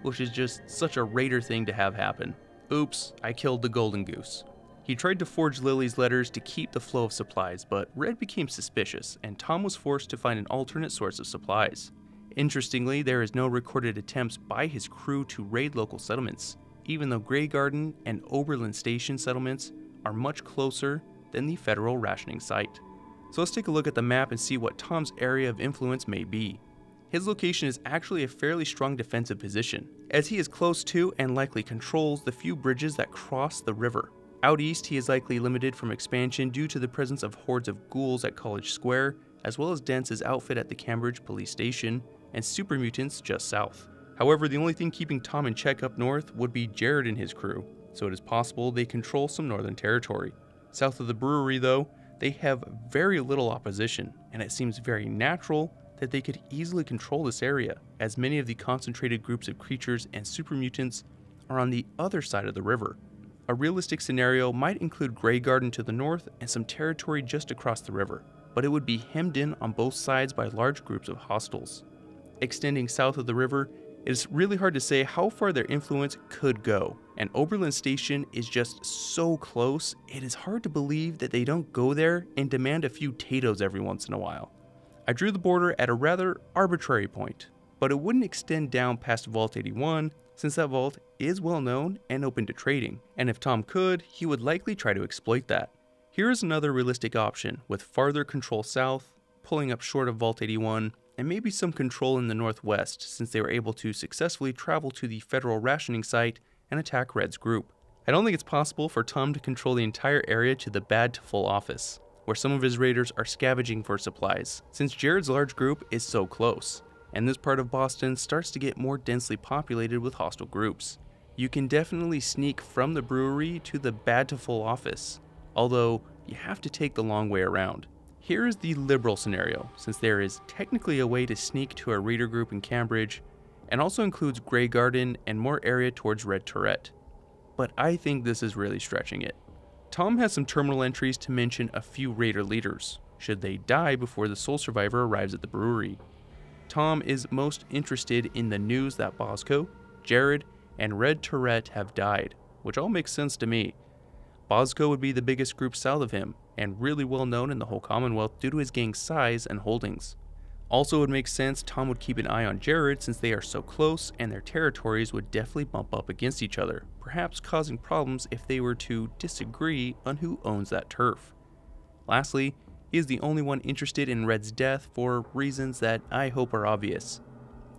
which is just such a raider thing to have happen. Oops, I killed the golden goose. He tried to forge Lily's letters to keep the flow of supplies, but Red became suspicious, and Tom was forced to find an alternate source of supplies. Interestingly, there is no recorded attempts by his crew to raid local settlements, even though Grey Garden and Oberlin Station settlements are much closer than the federal rationing site. So let's take a look at the map and see what Tom's area of influence may be. His location is actually a fairly strong defensive position, as he is close to and likely controls the few bridges that cross the river. Out east, he is likely limited from expansion due to the presence of hordes of ghouls at College Square, as well as Dence's outfit at the Cambridge Police Station, and super mutants just south. However, the only thing keeping Tom in check up north would be Jared and his crew, so it is possible they control some northern territory. South of the brewery, though, They have very little opposition, and it seems very natural that they could easily control this area, as many of the concentrated groups of creatures and super mutants are on the other side of the river. A realistic scenario might include Grey Garden to the north and some territory just across the river, but it would be hemmed in on both sides by large groups of hostiles. Extending south of the river, it is really hard to say how far their influence could go, and Oberlin Station is just so close, it is hard to believe that they don't go there and demand a few tatoes every once in a while. I drew the border at a rather arbitrary point, but it wouldn't extend down past Vault eighty-one, since that vault is well known and open to trading, and if Tom could, he would likely try to exploit that. Here is another realistic option, with farther control south, pulling up short of Vault eighty-one, and maybe some control in the northwest, since they were able to successfully travel to the federal rationing site and attack Red's group. I don't think it's possible for Tom to control the entire area to the bad to full office, where some of his raiders are scavenging for supplies, since Jared's large group is so close, and this part of Boston starts to get more densely populated with hostile groups. You can definitely sneak from the brewery to the bad to full office, although you have to take the long way around. Here is the liberal scenario, since there is technically a way to sneak to a raider group in Cambridge, and also includes Grey Garden and more area towards Red Tourette. But I think this is really stretching it. Tom has some terminal entries to mention a few raider leaders, should they die before the sole survivor arrives at the brewery. Tom is most interested in the news that Bosco, Jared, and Red Tourette have died, which all makes sense to me. Bosco would be the biggest group south of him, and really well known in the whole Commonwealth due to his gang's size and holdings. Also, it would make sense Tom would keep an eye on Jared, since they are so close and their territories would definitely bump up against each other, perhaps causing problems if they were to disagree on who owns that turf. Lastly, he is the only one interested in Red's death for reasons that I hope are obvious.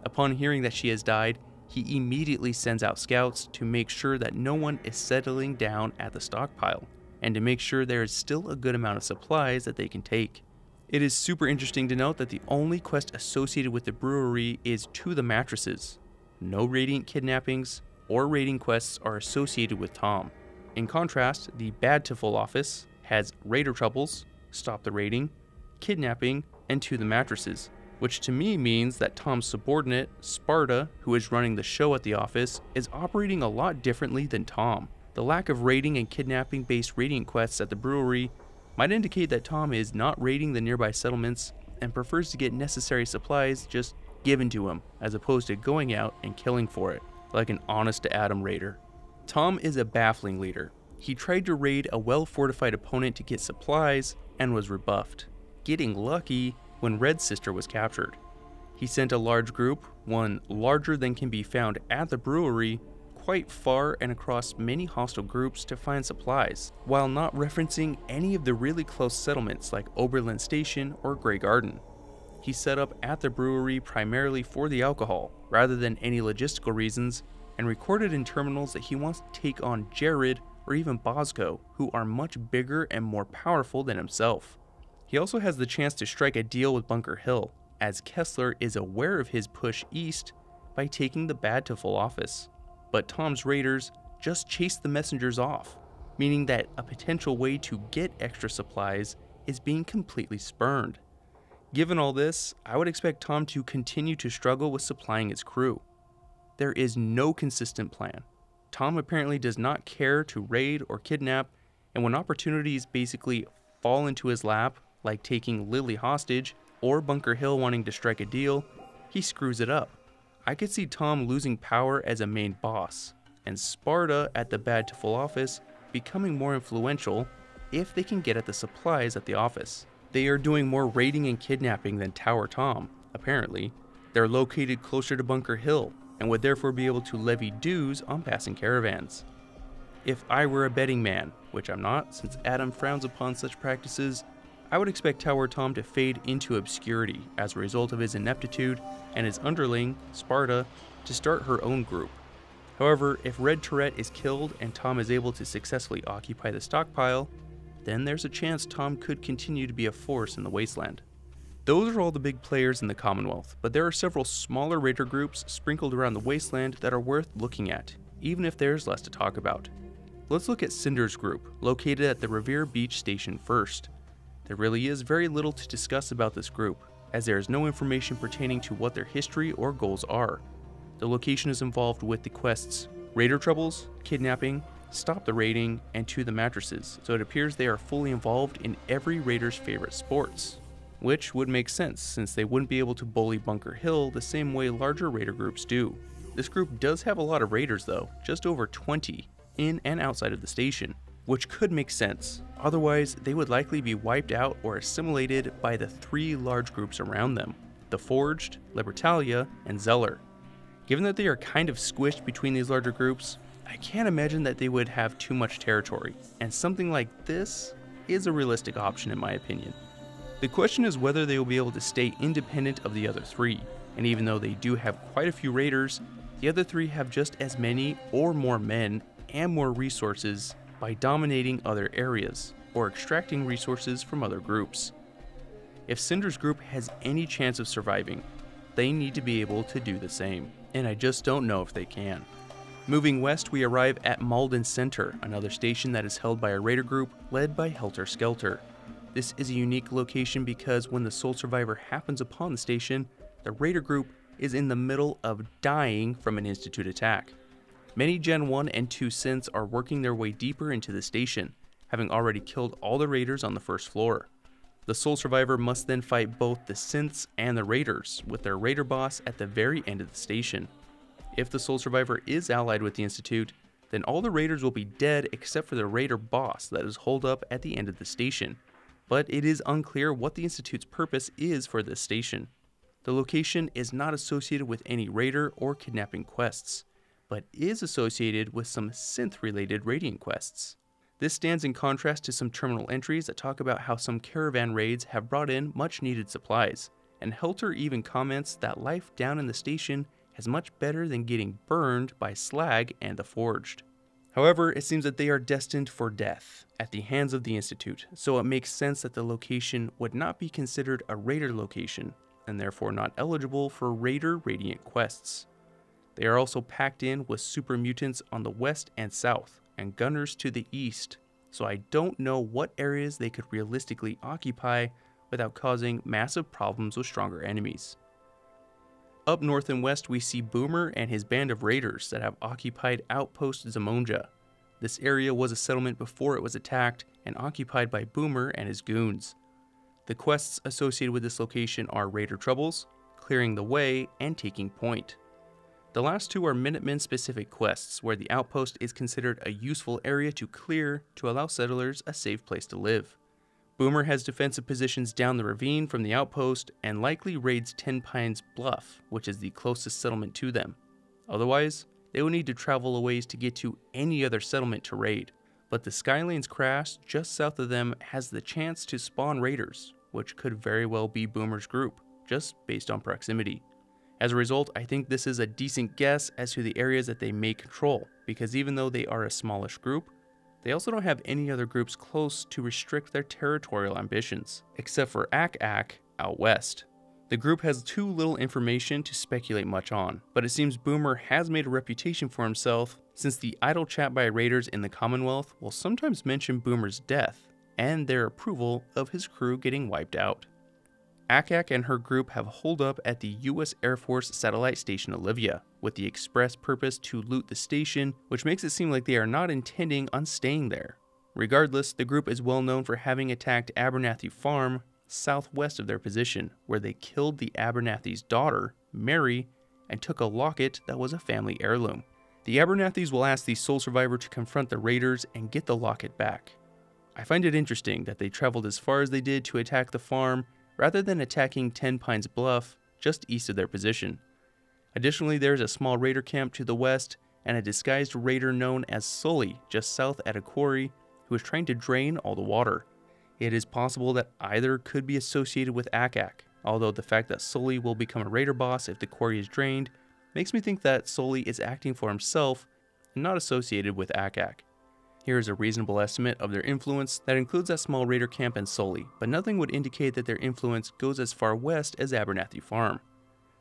Upon hearing that she has died, he immediately sends out scouts to make sure that no one is settling down at the stockpile, and to make sure there is still a good amount of supplies that they can take. It is super interesting to note that the only quest associated with the brewery is to the mattresses. No radiant kidnappings or raiding quests are associated with Tom. In contrast, the Bad to Full office has raider troubles, stop the raiding, kidnapping, and to the mattresses, which to me means that Tom's subordinate, Sparta, who is running the show at the office, is operating a lot differently than Tom. The lack of raiding and kidnapping based raiding quests at the brewery might indicate that Tom is not raiding the nearby settlements and prefers to get necessary supplies just given to him, as opposed to going out and killing for it, like an honest-to-Adam raider. Tom is a baffling leader. He tried to raid a well-fortified opponent to get supplies and was rebuffed, getting lucky when Red's sister was captured. He sent a large group, one larger than can be found at the brewery, quite far and across many hostile groups to find supplies, while not referencing any of the really close settlements like Oberlin Station or Grey Garden. He set up at the brewery primarily for the alcohol, rather than any logistical reasons, and recorded in terminals that he wants to take on Jared or even Bosco, who are much bigger and more powerful than himself. He also has the chance to strike a deal with Bunker Hill, as Kessler is aware of his push east by taking the Bad to Full office. But Tom's raiders just chased the messengers off, meaning that a potential way to get extra supplies is being completely spurned. Given all this, I would expect Tom to continue to struggle with supplying his crew. There is no consistent plan. Tom apparently does not care to raid or kidnap, and when opportunities basically fall into his lap, like taking Lily hostage or Bunker Hill wanting to strike a deal, he screws it up. I could see Tom losing power as a main boss, and Sparta at the Bad to Full office becoming more influential if they can get at the supplies at the office. They are doing more raiding and kidnapping than Tower Tom, apparently. They're located closer to Bunker Hill, and would therefore be able to levy dues on passing caravans. If I were a betting man, which I'm not since Adam frowns upon such practices, I would expect Tower Tom to fade into obscurity as a result of his ineptitude, and his underling, Sparta, to start her own group. However, if Red Tourette is killed and Tom is able to successfully occupy the stockpile, then there's a chance Tom could continue to be a force in the wasteland. Those are all the big players in the Commonwealth, but there are several smaller raider groups sprinkled around the wasteland that are worth looking at, even if there's less to talk about. Let's look at Cinder's group, located at the Revere Beach Station first. There really is very little to discuss about this group, as there is no information pertaining to what their history or goals are. The location is involved with the quests Raider Troubles, Kidnapping, Stop the Raiding, and To the Mattresses, so it appears they are fully involved in every Raider's favorite sports. Which would make sense, since they wouldn't be able to bully Bunker Hill the same way larger Raider groups do. This group does have a lot of Raiders though, just over twenty, in and outside of the station, which could make sense. Otherwise, they would likely be wiped out or assimilated by the three large groups around them, the Forged, Libertalia, and Zeller. Given that they are kind of squished between these larger groups, I can't imagine that they would have too much territory, and something like this is a realistic option in my opinion. The question is whether they will be able to stay independent of the other three, and even though they do have quite a few raiders, the other three have just as many or more men and more resources by dominating other areas, or extracting resources from other groups. If Cinder's group has any chance of surviving, they need to be able to do the same, and I just don't know if they can. Moving west, we arrive at Malden Center, another station that is held by a raider group led by Helter Skelter. This is a unique location because when the sole survivor happens upon the station, the raider group is in the middle of dying from an Institute attack. Many Gen one and two synths are working their way deeper into the station, having already killed all the raiders on the first floor. The sole survivor must then fight both the synths and the raiders, with their raider boss at the very end of the station. If the sole survivor is allied with the Institute, then all the raiders will be dead except for the raider boss that is holed up at the end of the station. But it is unclear what the Institute's purpose is for this station. The location is not associated with any raider or kidnapping quests, but is associated with some synth-related raiding quests. This stands in contrast to some terminal entries that talk about how some caravan raids have brought in much-needed supplies, and Helter even comments that life down in the station is much better than getting burned by Slag and the Forged. However, it seems that they are destined for death at the hands of the Institute, so it makes sense that the location would not be considered a raider location, and therefore not eligible for raider radiant quests. They are also packed in with super mutants on the west and south, and gunners to the east, so I don't know what areas they could realistically occupy without causing massive problems with stronger enemies. Up north and west, we see Boomer and his band of raiders that have occupied outpost Zamonja. This area was a settlement before it was attacked and occupied by Boomer and his goons. The quests associated with this location are Raider Troubles, Clearing the Way, and Taking Point. The last two are Minutemen specific quests where the outpost is considered a useful area to clear to allow settlers a safe place to live. Boomer has defensive positions down the ravine from the outpost and likely raids Tenpines Bluff, which is the closest settlement to them. Otherwise, they will need to travel a ways to get to any other settlement to raid, but the Skylane's crash just south of them has the chance to spawn raiders, which could very well be Boomer's group, just based on proximity. As a result, I think this is a decent guess as to the areas that they may control, because even though they are a smallish group, they also don't have any other groups close to restrict their territorial ambitions, except for Ack Ack out west. The group has too little information to speculate much on, but it seems Boomer has made a reputation for himself since the idle chat by raiders in the Commonwealth will sometimes mention Boomer's death, and their approval of his crew getting wiped out. Ack Ack and her group have holed up at the U S Air Force satellite station Olivia, with the express purpose to loot the station, which makes it seem like they are not intending on staying there. Regardless, the group is well known for having attacked Abernathy Farm, southwest of their position, where they killed the Abernathy's daughter, Mary, and took a locket that was a family heirloom. The Abernathys will ask the sole survivor to confront the raiders and get the locket back. I find it interesting that they traveled as far as they did to attack the farm rather than attacking Tenpines Bluff, just east of their position. Additionally, there is a small raider camp to the west and a disguised raider known as Sully just south at a quarry who is trying to drain all the water. It is possible that either could be associated with Ack Ack, although the fact that Sully will become a raider boss if the quarry is drained makes me think that Sully is acting for himself and not associated with Ack Ack. Here is a reasonable estimate of their influence that includes that small raider camp and Sully, but nothing would indicate that their influence goes as far west as Abernathy Farm.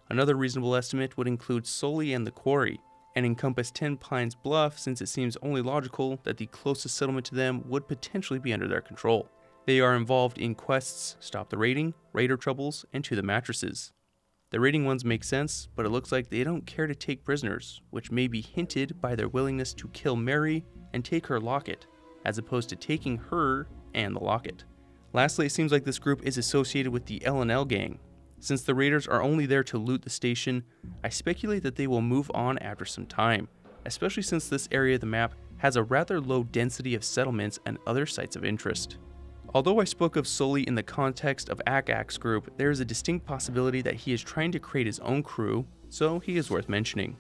Another reasonable estimate would include Sully and the quarry, and encompass Ten Pines Bluff since it seems only logical that the closest settlement to them would potentially be under their control. They are involved in quests, stop the raiding, raider troubles, and to the mattresses. The raiding ones make sense, but it looks like they don't care to take prisoners, which may be hinted by their willingness to kill Mary and take her locket, as opposed to taking her and the locket. Lastly, it seems like this group is associated with the L and L gang. Since the raiders are only there to loot the station, I speculate that they will move on after some time, especially since this area of the map has a rather low density of settlements and other sites of interest. Although I spoke of Sully in the context of Ack Ack's group, there is a distinct possibility that he is trying to create his own crew, so he is worth mentioning.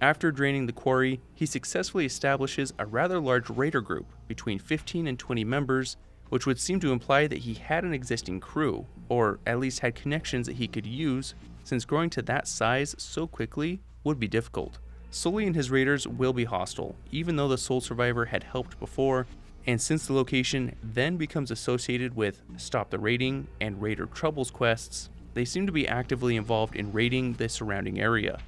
After draining the quarry, he successfully establishes a rather large raider group, between fifteen and twenty members, which would seem to imply that he had an existing crew, or at least had connections that he could use, since growing to that size so quickly would be difficult. Sully and his raiders will be hostile, even though the sole survivor had helped before, and since the location then becomes associated with Stop the Raiding and Raider Troubles quests, they seem to be actively involved in raiding the surrounding area.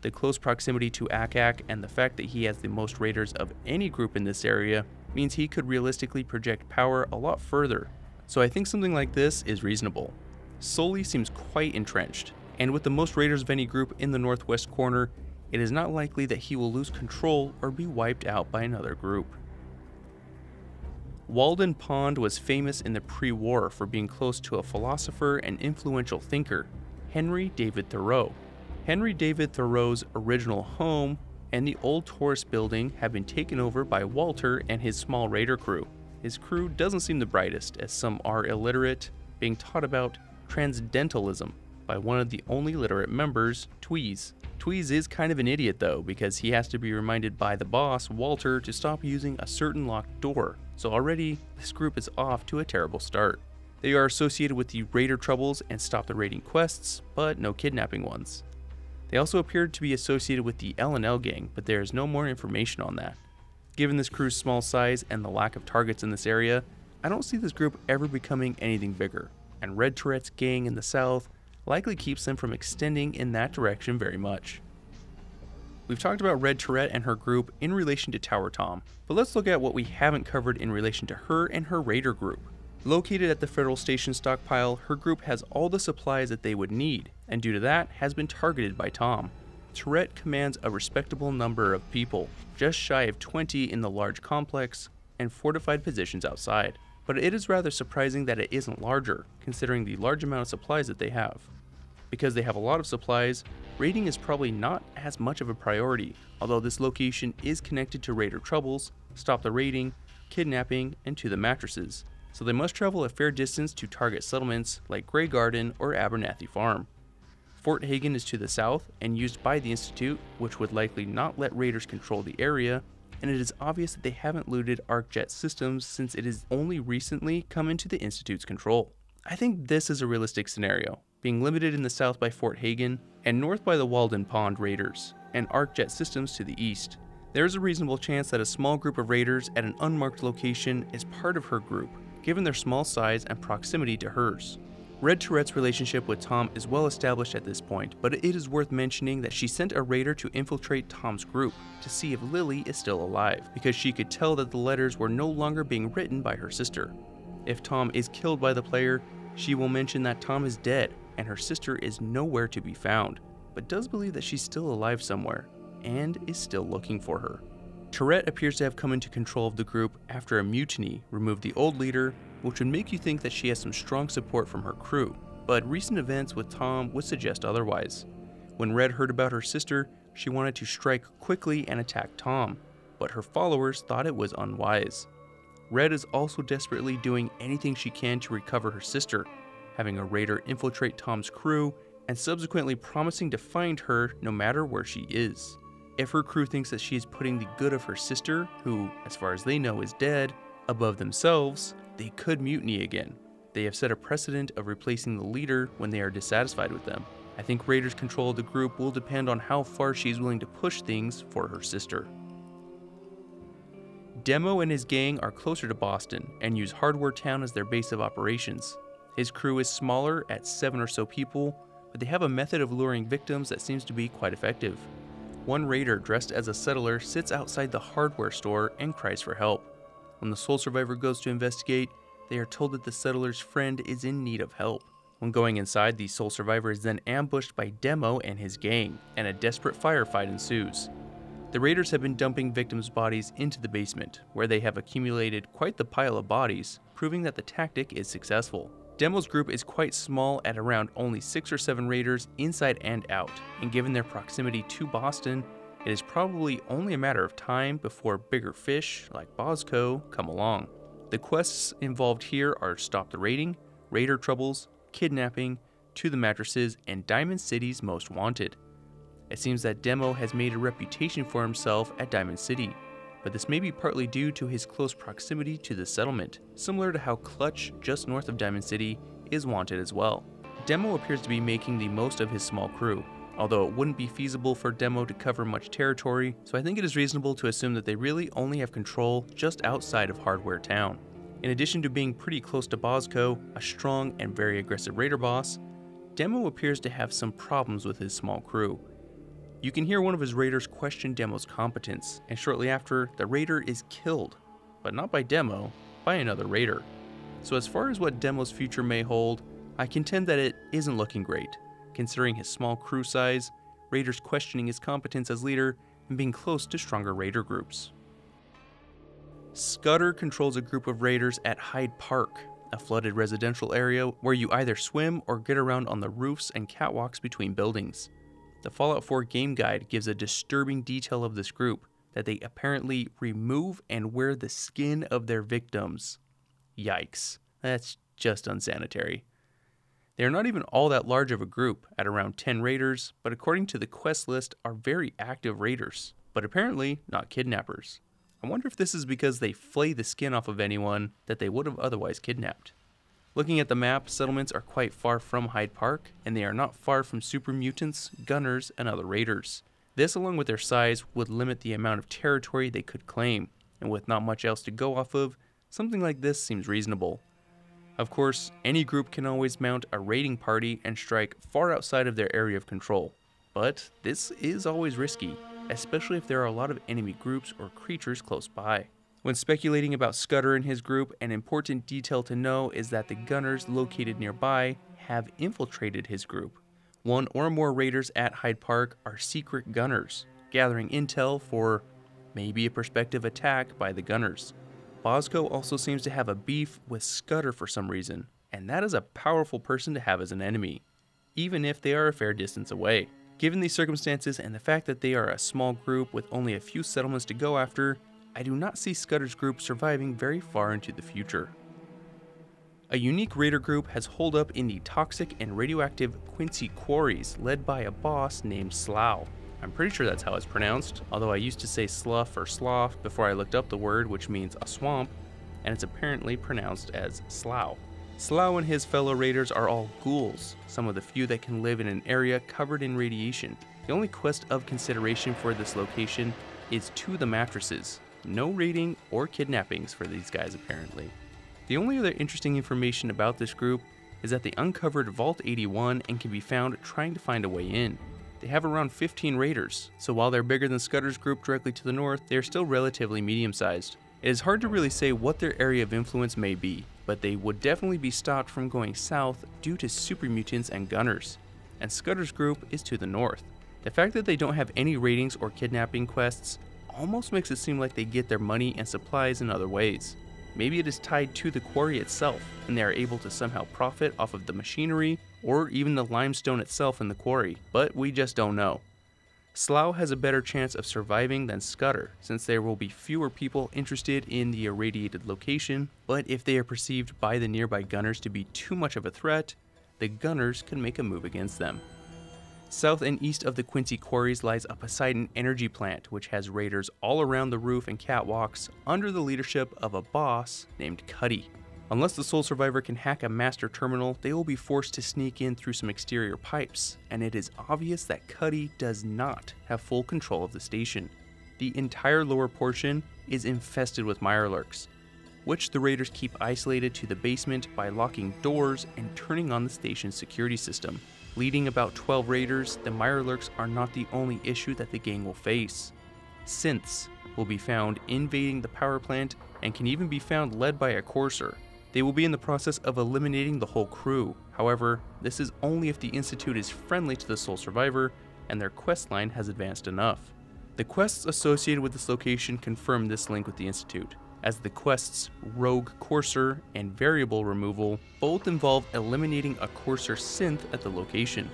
The close proximity to Ack Ack and the fact that he has the most raiders of any group in this area means he could realistically project power a lot further, so I think something like this is reasonable. Sully seems quite entrenched, and with the most raiders of any group in the northwest corner, it is not likely that he will lose control or be wiped out by another group. Walden Pond was famous in the pre-war for being close to a philosopher and influential thinker, Henry David Thoreau. Henry David Thoreau's original home and the old Taurus building have been taken over by Walter and his small raider crew. His crew doesn't seem the brightest, as some are illiterate, being taught about transcendentalism by one of the only literate members, Tweez. Tweez is kind of an idiot though, because he has to be reminded by the boss, Walter, to stop using a certain locked door. So already, this group is off to a terrible start. They are associated with the Raider Troubles and Stop the Raiding quests, but no kidnapping ones. They also appear to be associated with the L and L gang, but there is no more information on that. Given this crew's small size and the lack of targets in this area, I don't see this group ever becoming anything bigger, and Red Tourette's gang in the south likely keeps them from extending in that direction very much. We've talked about Red Tourette and her group in relation to Tower Tom, but let's look at what we haven't covered in relation to her and her raider group. Located at the Federal Station stockpile, her group has all the supplies that they would need, and due to that, has been targeted by Tom. Tourette commands a respectable number of people, just shy of twenty in the large complex and fortified positions outside, but it is rather surprising that it isn't larger, considering the large amount of supplies that they have. Because they have a lot of supplies, raiding is probably not as much of a priority, although this location is connected to Raider Troubles, Stop the Raiding, Kidnapping, and to the Mattresses, so they must travel a fair distance to target settlements like Grey Garden or Abernathy Farm. Fort Hagen is to the south and used by the Institute, which would likely not let raiders control the area, and it is obvious that they haven't looted ArcJet systems since it has only recently come into the Institute's control. I think this is a realistic scenario, being limited in the south by Fort Hagen and north by the Walden Pond Raiders and ArcJet systems to the east. There is a reasonable chance that a small group of raiders at an unmarked location is part of her group, given their small size and proximity to hers. Red Tourette's relationship with Tom is well established at this point, but it is worth mentioning that she sent a raider to infiltrate Tom's group to see if Lily is still alive, because she could tell that the letters were no longer being written by her sister. If Tom is killed by the player, she will mention that Tom is dead, and her sister is nowhere to be found, but does believe that she's still alive somewhere, and is still looking for her. Tourette appears to have come into control of the group after a mutiny removed the old leader, which would make you think that she has some strong support from her crew, but recent events with Tom would suggest otherwise. When Red heard about her sister, she wanted to strike quickly and attack Tom, but her followers thought it was unwise. Red is also desperately doing anything she can to recover her sister, having a raider infiltrate Tom's crew, and subsequently promising to find her no matter where she is. If her crew thinks that she is putting the good of her sister, who, as far as they know, is dead, above themselves, they could mutiny again. They have set a precedent of replacing the leader when they are dissatisfied with them. I think Raider's control of the group will depend on how far she is willing to push things for her sister. Demo and his gang are closer to Boston and use Hardware Town as their base of operations. His crew is smaller at seven or so people, but they have a method of luring victims that seems to be quite effective. One raider dressed as a settler sits outside the hardware store and cries for help. When the sole survivor goes to investigate, they are told that the settler's friend is in need of help. When going inside, the sole survivor is then ambushed by Demo and his gang, and a desperate firefight ensues. The raiders have been dumping victims' bodies into the basement, where they have accumulated quite the pile of bodies, proving that the tactic is successful. Demo's group is quite small at around only six or seven raiders inside and out, and given their proximity to Boston, it is probably only a matter of time before bigger fish like Bosco come along. The quests involved here are Stop the Raiding, Raider Troubles, Kidnapping, To the Mattresses, and Diamond City's Most Wanted. It seems that Demo has made a reputation for himself at Diamond City, but this may be partly due to his close proximity to the settlement, similar to how Clutch, just north of Diamond City, is wanted as well. Demo appears to be making the most of his small crew, although it wouldn't be feasible for Demo to cover much territory, so I think it is reasonable to assume that they really only have control just outside of Hardware Town. In addition to being pretty close to Bosco, a strong and very aggressive raider boss, Demo appears to have some problems with his small crew. You can hear one of his raiders question Demo's competence, and shortly after, the raider is killed, but not by Demo, by another raider. So as far as what Demo's future may hold, I contend that it isn't looking great, considering his small crew size, raiders questioning his competence as leader, and being close to stronger raider groups. Scutter controls a group of raiders at Hyde Park, a flooded residential area where you either swim or get around on the roofs and catwalks between buildings. The Fallout four game guide gives a disturbing detail of this group, that they apparently remove and wear the skin of their victims. Yikes, that's just unsanitary. They are not even all that large of a group, at around ten raiders, but according to the quest list are very active raiders, but apparently not kidnappers. I wonder if this is because they flay the skin off of anyone that they would have otherwise kidnapped. Looking at the map, settlements are quite far from Hyde Park, and they are not far from super mutants, gunners, and other raiders. This, along with their size, would limit the amount of territory they could claim, and with not much else to go off of, something like this seems reasonable. Of course, any group can always mount a raiding party and strike far outside of their area of control, but this is always risky, especially if there are a lot of enemy groups or creatures close by. When speculating about Scutter and his group, an important detail to know is that the gunners located nearby have infiltrated his group. One or more raiders at Hyde Park are secret gunners, gathering intel for maybe a prospective attack by the gunners. Bosco also seems to have a beef with Scutter for some reason, and that is a powerful person to have as an enemy, even if they are a fair distance away. Given these circumstances and the fact that they are a small group with only a few settlements to go after, I do not see Scutter's group surviving very far into the future. A unique raider group has holed up in the toxic and radioactive Quincy Quarries, led by a boss named Slough. I'm pretty sure that's how it's pronounced, although I used to say slough or slough before I looked up the word, which means a swamp, and it's apparently pronounced as Slough. Slough and his fellow raiders are all ghouls, some of the few that can live in an area covered in radiation. The only quest of consideration for this location is To the Mattresses. No raiding or kidnappings for these guys apparently. The only other interesting information about this group is that they uncovered Vault eighty-one and can be found trying to find a way in. They have around fifteen raiders, so while they're bigger than Scutter's group directly to the north, they are still relatively medium-sized. It is hard to really say what their area of influence may be, but they would definitely be stopped from going south due to super mutants and gunners, and Scutter's group is to the north. The fact that they don't have any raidings or kidnapping quests almost makes it seem like they get their money and supplies in other ways. Maybe it is tied to the quarry itself, and they are able to somehow profit off of the machinery or even the limestone itself in the quarry, but we just don't know. Slough has a better chance of surviving than Scutter, since there will be fewer people interested in the irradiated location, but if they are perceived by the nearby gunners to be too much of a threat, the gunners can make a move against them. South and east of the Quincy Quarries lies a Poseidon energy plant, which has raiders all around the roof and catwalks under the leadership of a boss named Cuddy. Unless the sole survivor can hack a master terminal, they will be forced to sneak in through some exterior pipes, and it is obvious that Cuddy does not have full control of the station. The entire lower portion is infested with mirelurks, which the raiders keep isolated to the basement by locking doors and turning on the station's security system. Leading about twelve raiders, the mirelurks are not the only issue that the gang will face. Synths will be found invading the power plant and can even be found led by a Courser, They will be in the process of eliminating the whole crew. However, this is only if the Institute is friendly to the sole survivor and their questline has advanced enough. The quests associated with this location confirm this link with the Institute, as the quests Rogue Courser and Variable Removal both involve eliminating a Courser synth at the location.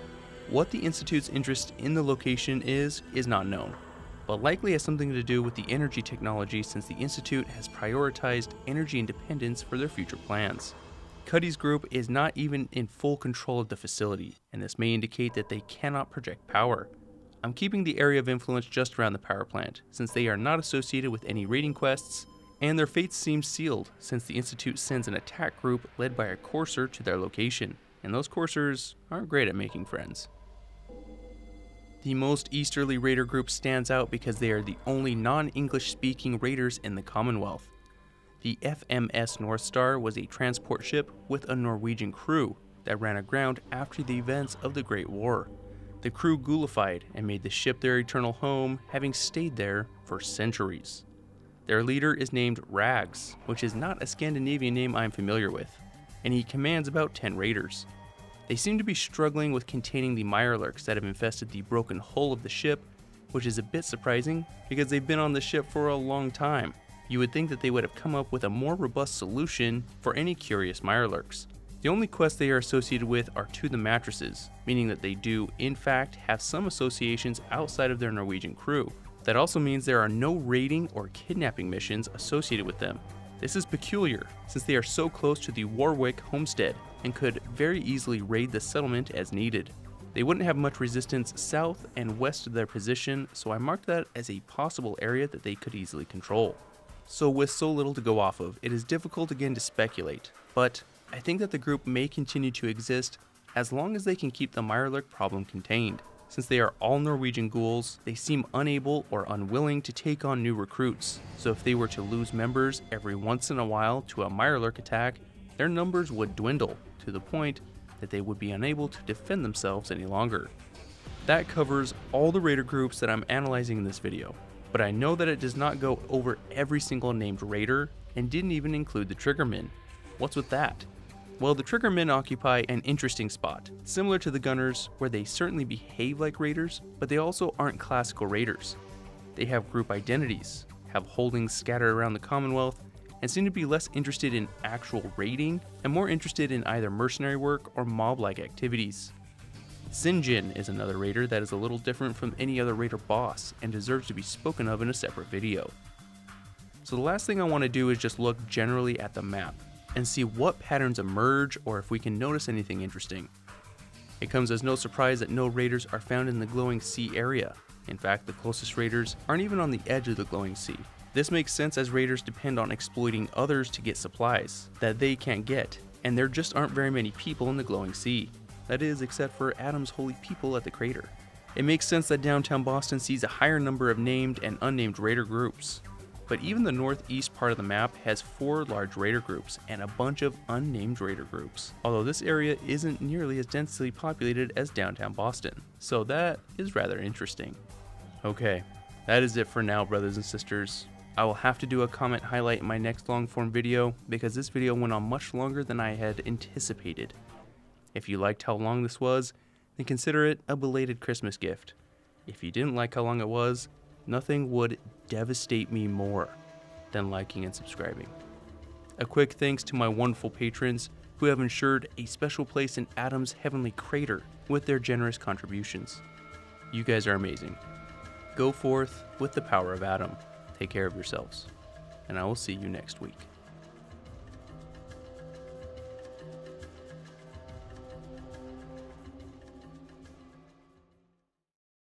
What the Institute's interest in the location is, is not known, but likely has something to do with the energy technology, since the Institute has prioritized energy independence for their future plans. Cuddy's group is not even in full control of the facility, and this may indicate that they cannot project power. I'm keeping the area of influence just around the power plant, since they are not associated with any raiding quests, and their fates seem sealed since the Institute sends an attack group led by a Courser to their location, and those Coursers aren't great at making friends. The most easterly raider group stands out because they are the only non-English speaking raiders in the Commonwealth. The F M S North Star was a transport ship with a Norwegian crew that ran aground after the events of the Great War. The crew ghoulified and made the ship their eternal home, having stayed there for centuries. Their leader is named Rags, which is not a Scandinavian name I'm familiar with, and he commands about ten raiders. They seem to be struggling with containing the mirelurks that have infested the broken hull of the ship, which is a bit surprising because they've been on the ship for a long time. You would think that they would have come up with a more robust solution for any curious mirelurks. The only quests they are associated with are to the mattresses, meaning that they do in fact have some associations outside of their Norwegian crew. That also means there are no raiding or kidnapping missions associated with them. This is peculiar, since they are so close to the Warwick homestead and could very easily raid the settlement as needed. They wouldn't have much resistance south and west of their position, so I marked that as a possible area that they could easily control. So with so little to go off of, it is difficult again to speculate, but I think that the group may continue to exist as long as they can keep the mirelurk problem contained. Since they are all Norwegian ghouls, they seem unable or unwilling to take on new recruits, so if they were to lose members every once in a while to a mirelurk attack, their numbers would dwindle to the point that they would be unable to defend themselves any longer. That covers all the raider groups that I'm analyzing in this video, but I know that it does not go over every single named raider and didn't even include the Triggermen. What's with that? Well, the Triggermen occupy an interesting spot, similar to the Gunners, where they certainly behave like raiders, but they also aren't classical raiders. They have group identities, have holdings scattered around the Commonwealth, and seem to be less interested in actual raiding and more interested in either mercenary work or mob-like activities. Sinjin is another raider that is a little different from any other raider boss and deserves to be spoken of in a separate video. So the last thing I want to do is just look generally at the map and see what patterns emerge or if we can notice anything interesting. It comes as no surprise that no raiders are found in the glowing sea area. In fact, the closest raiders aren't even on the edge of the glowing sea. This makes sense as raiders depend on exploiting others to get supplies that they can't get, and there just aren't very many people in the glowing sea. That is, except for Adam's holy people at the crater. It makes sense that downtown Boston sees a higher number of named and unnamed raider groups. But even the northeast part of the map has four large raider groups and a bunch of unnamed raider groups, although this area isn't nearly as densely populated as downtown Boston, so that is rather interesting. Okay, that is it for now, brothers and sisters. I will have to do a comment highlight in my next long form video because this video went on much longer than I had anticipated. If you liked how long this was, then consider it a belated Christmas gift. If you didn't like how long it was, nothing would devastate me more than liking and subscribing. A quick thanks to my wonderful patrons who have ensured a special place in Adam's heavenly crater with their generous contributions. You guys are amazing. Go forth with the power of Adam. Take care of yourselves, and I will see you next week.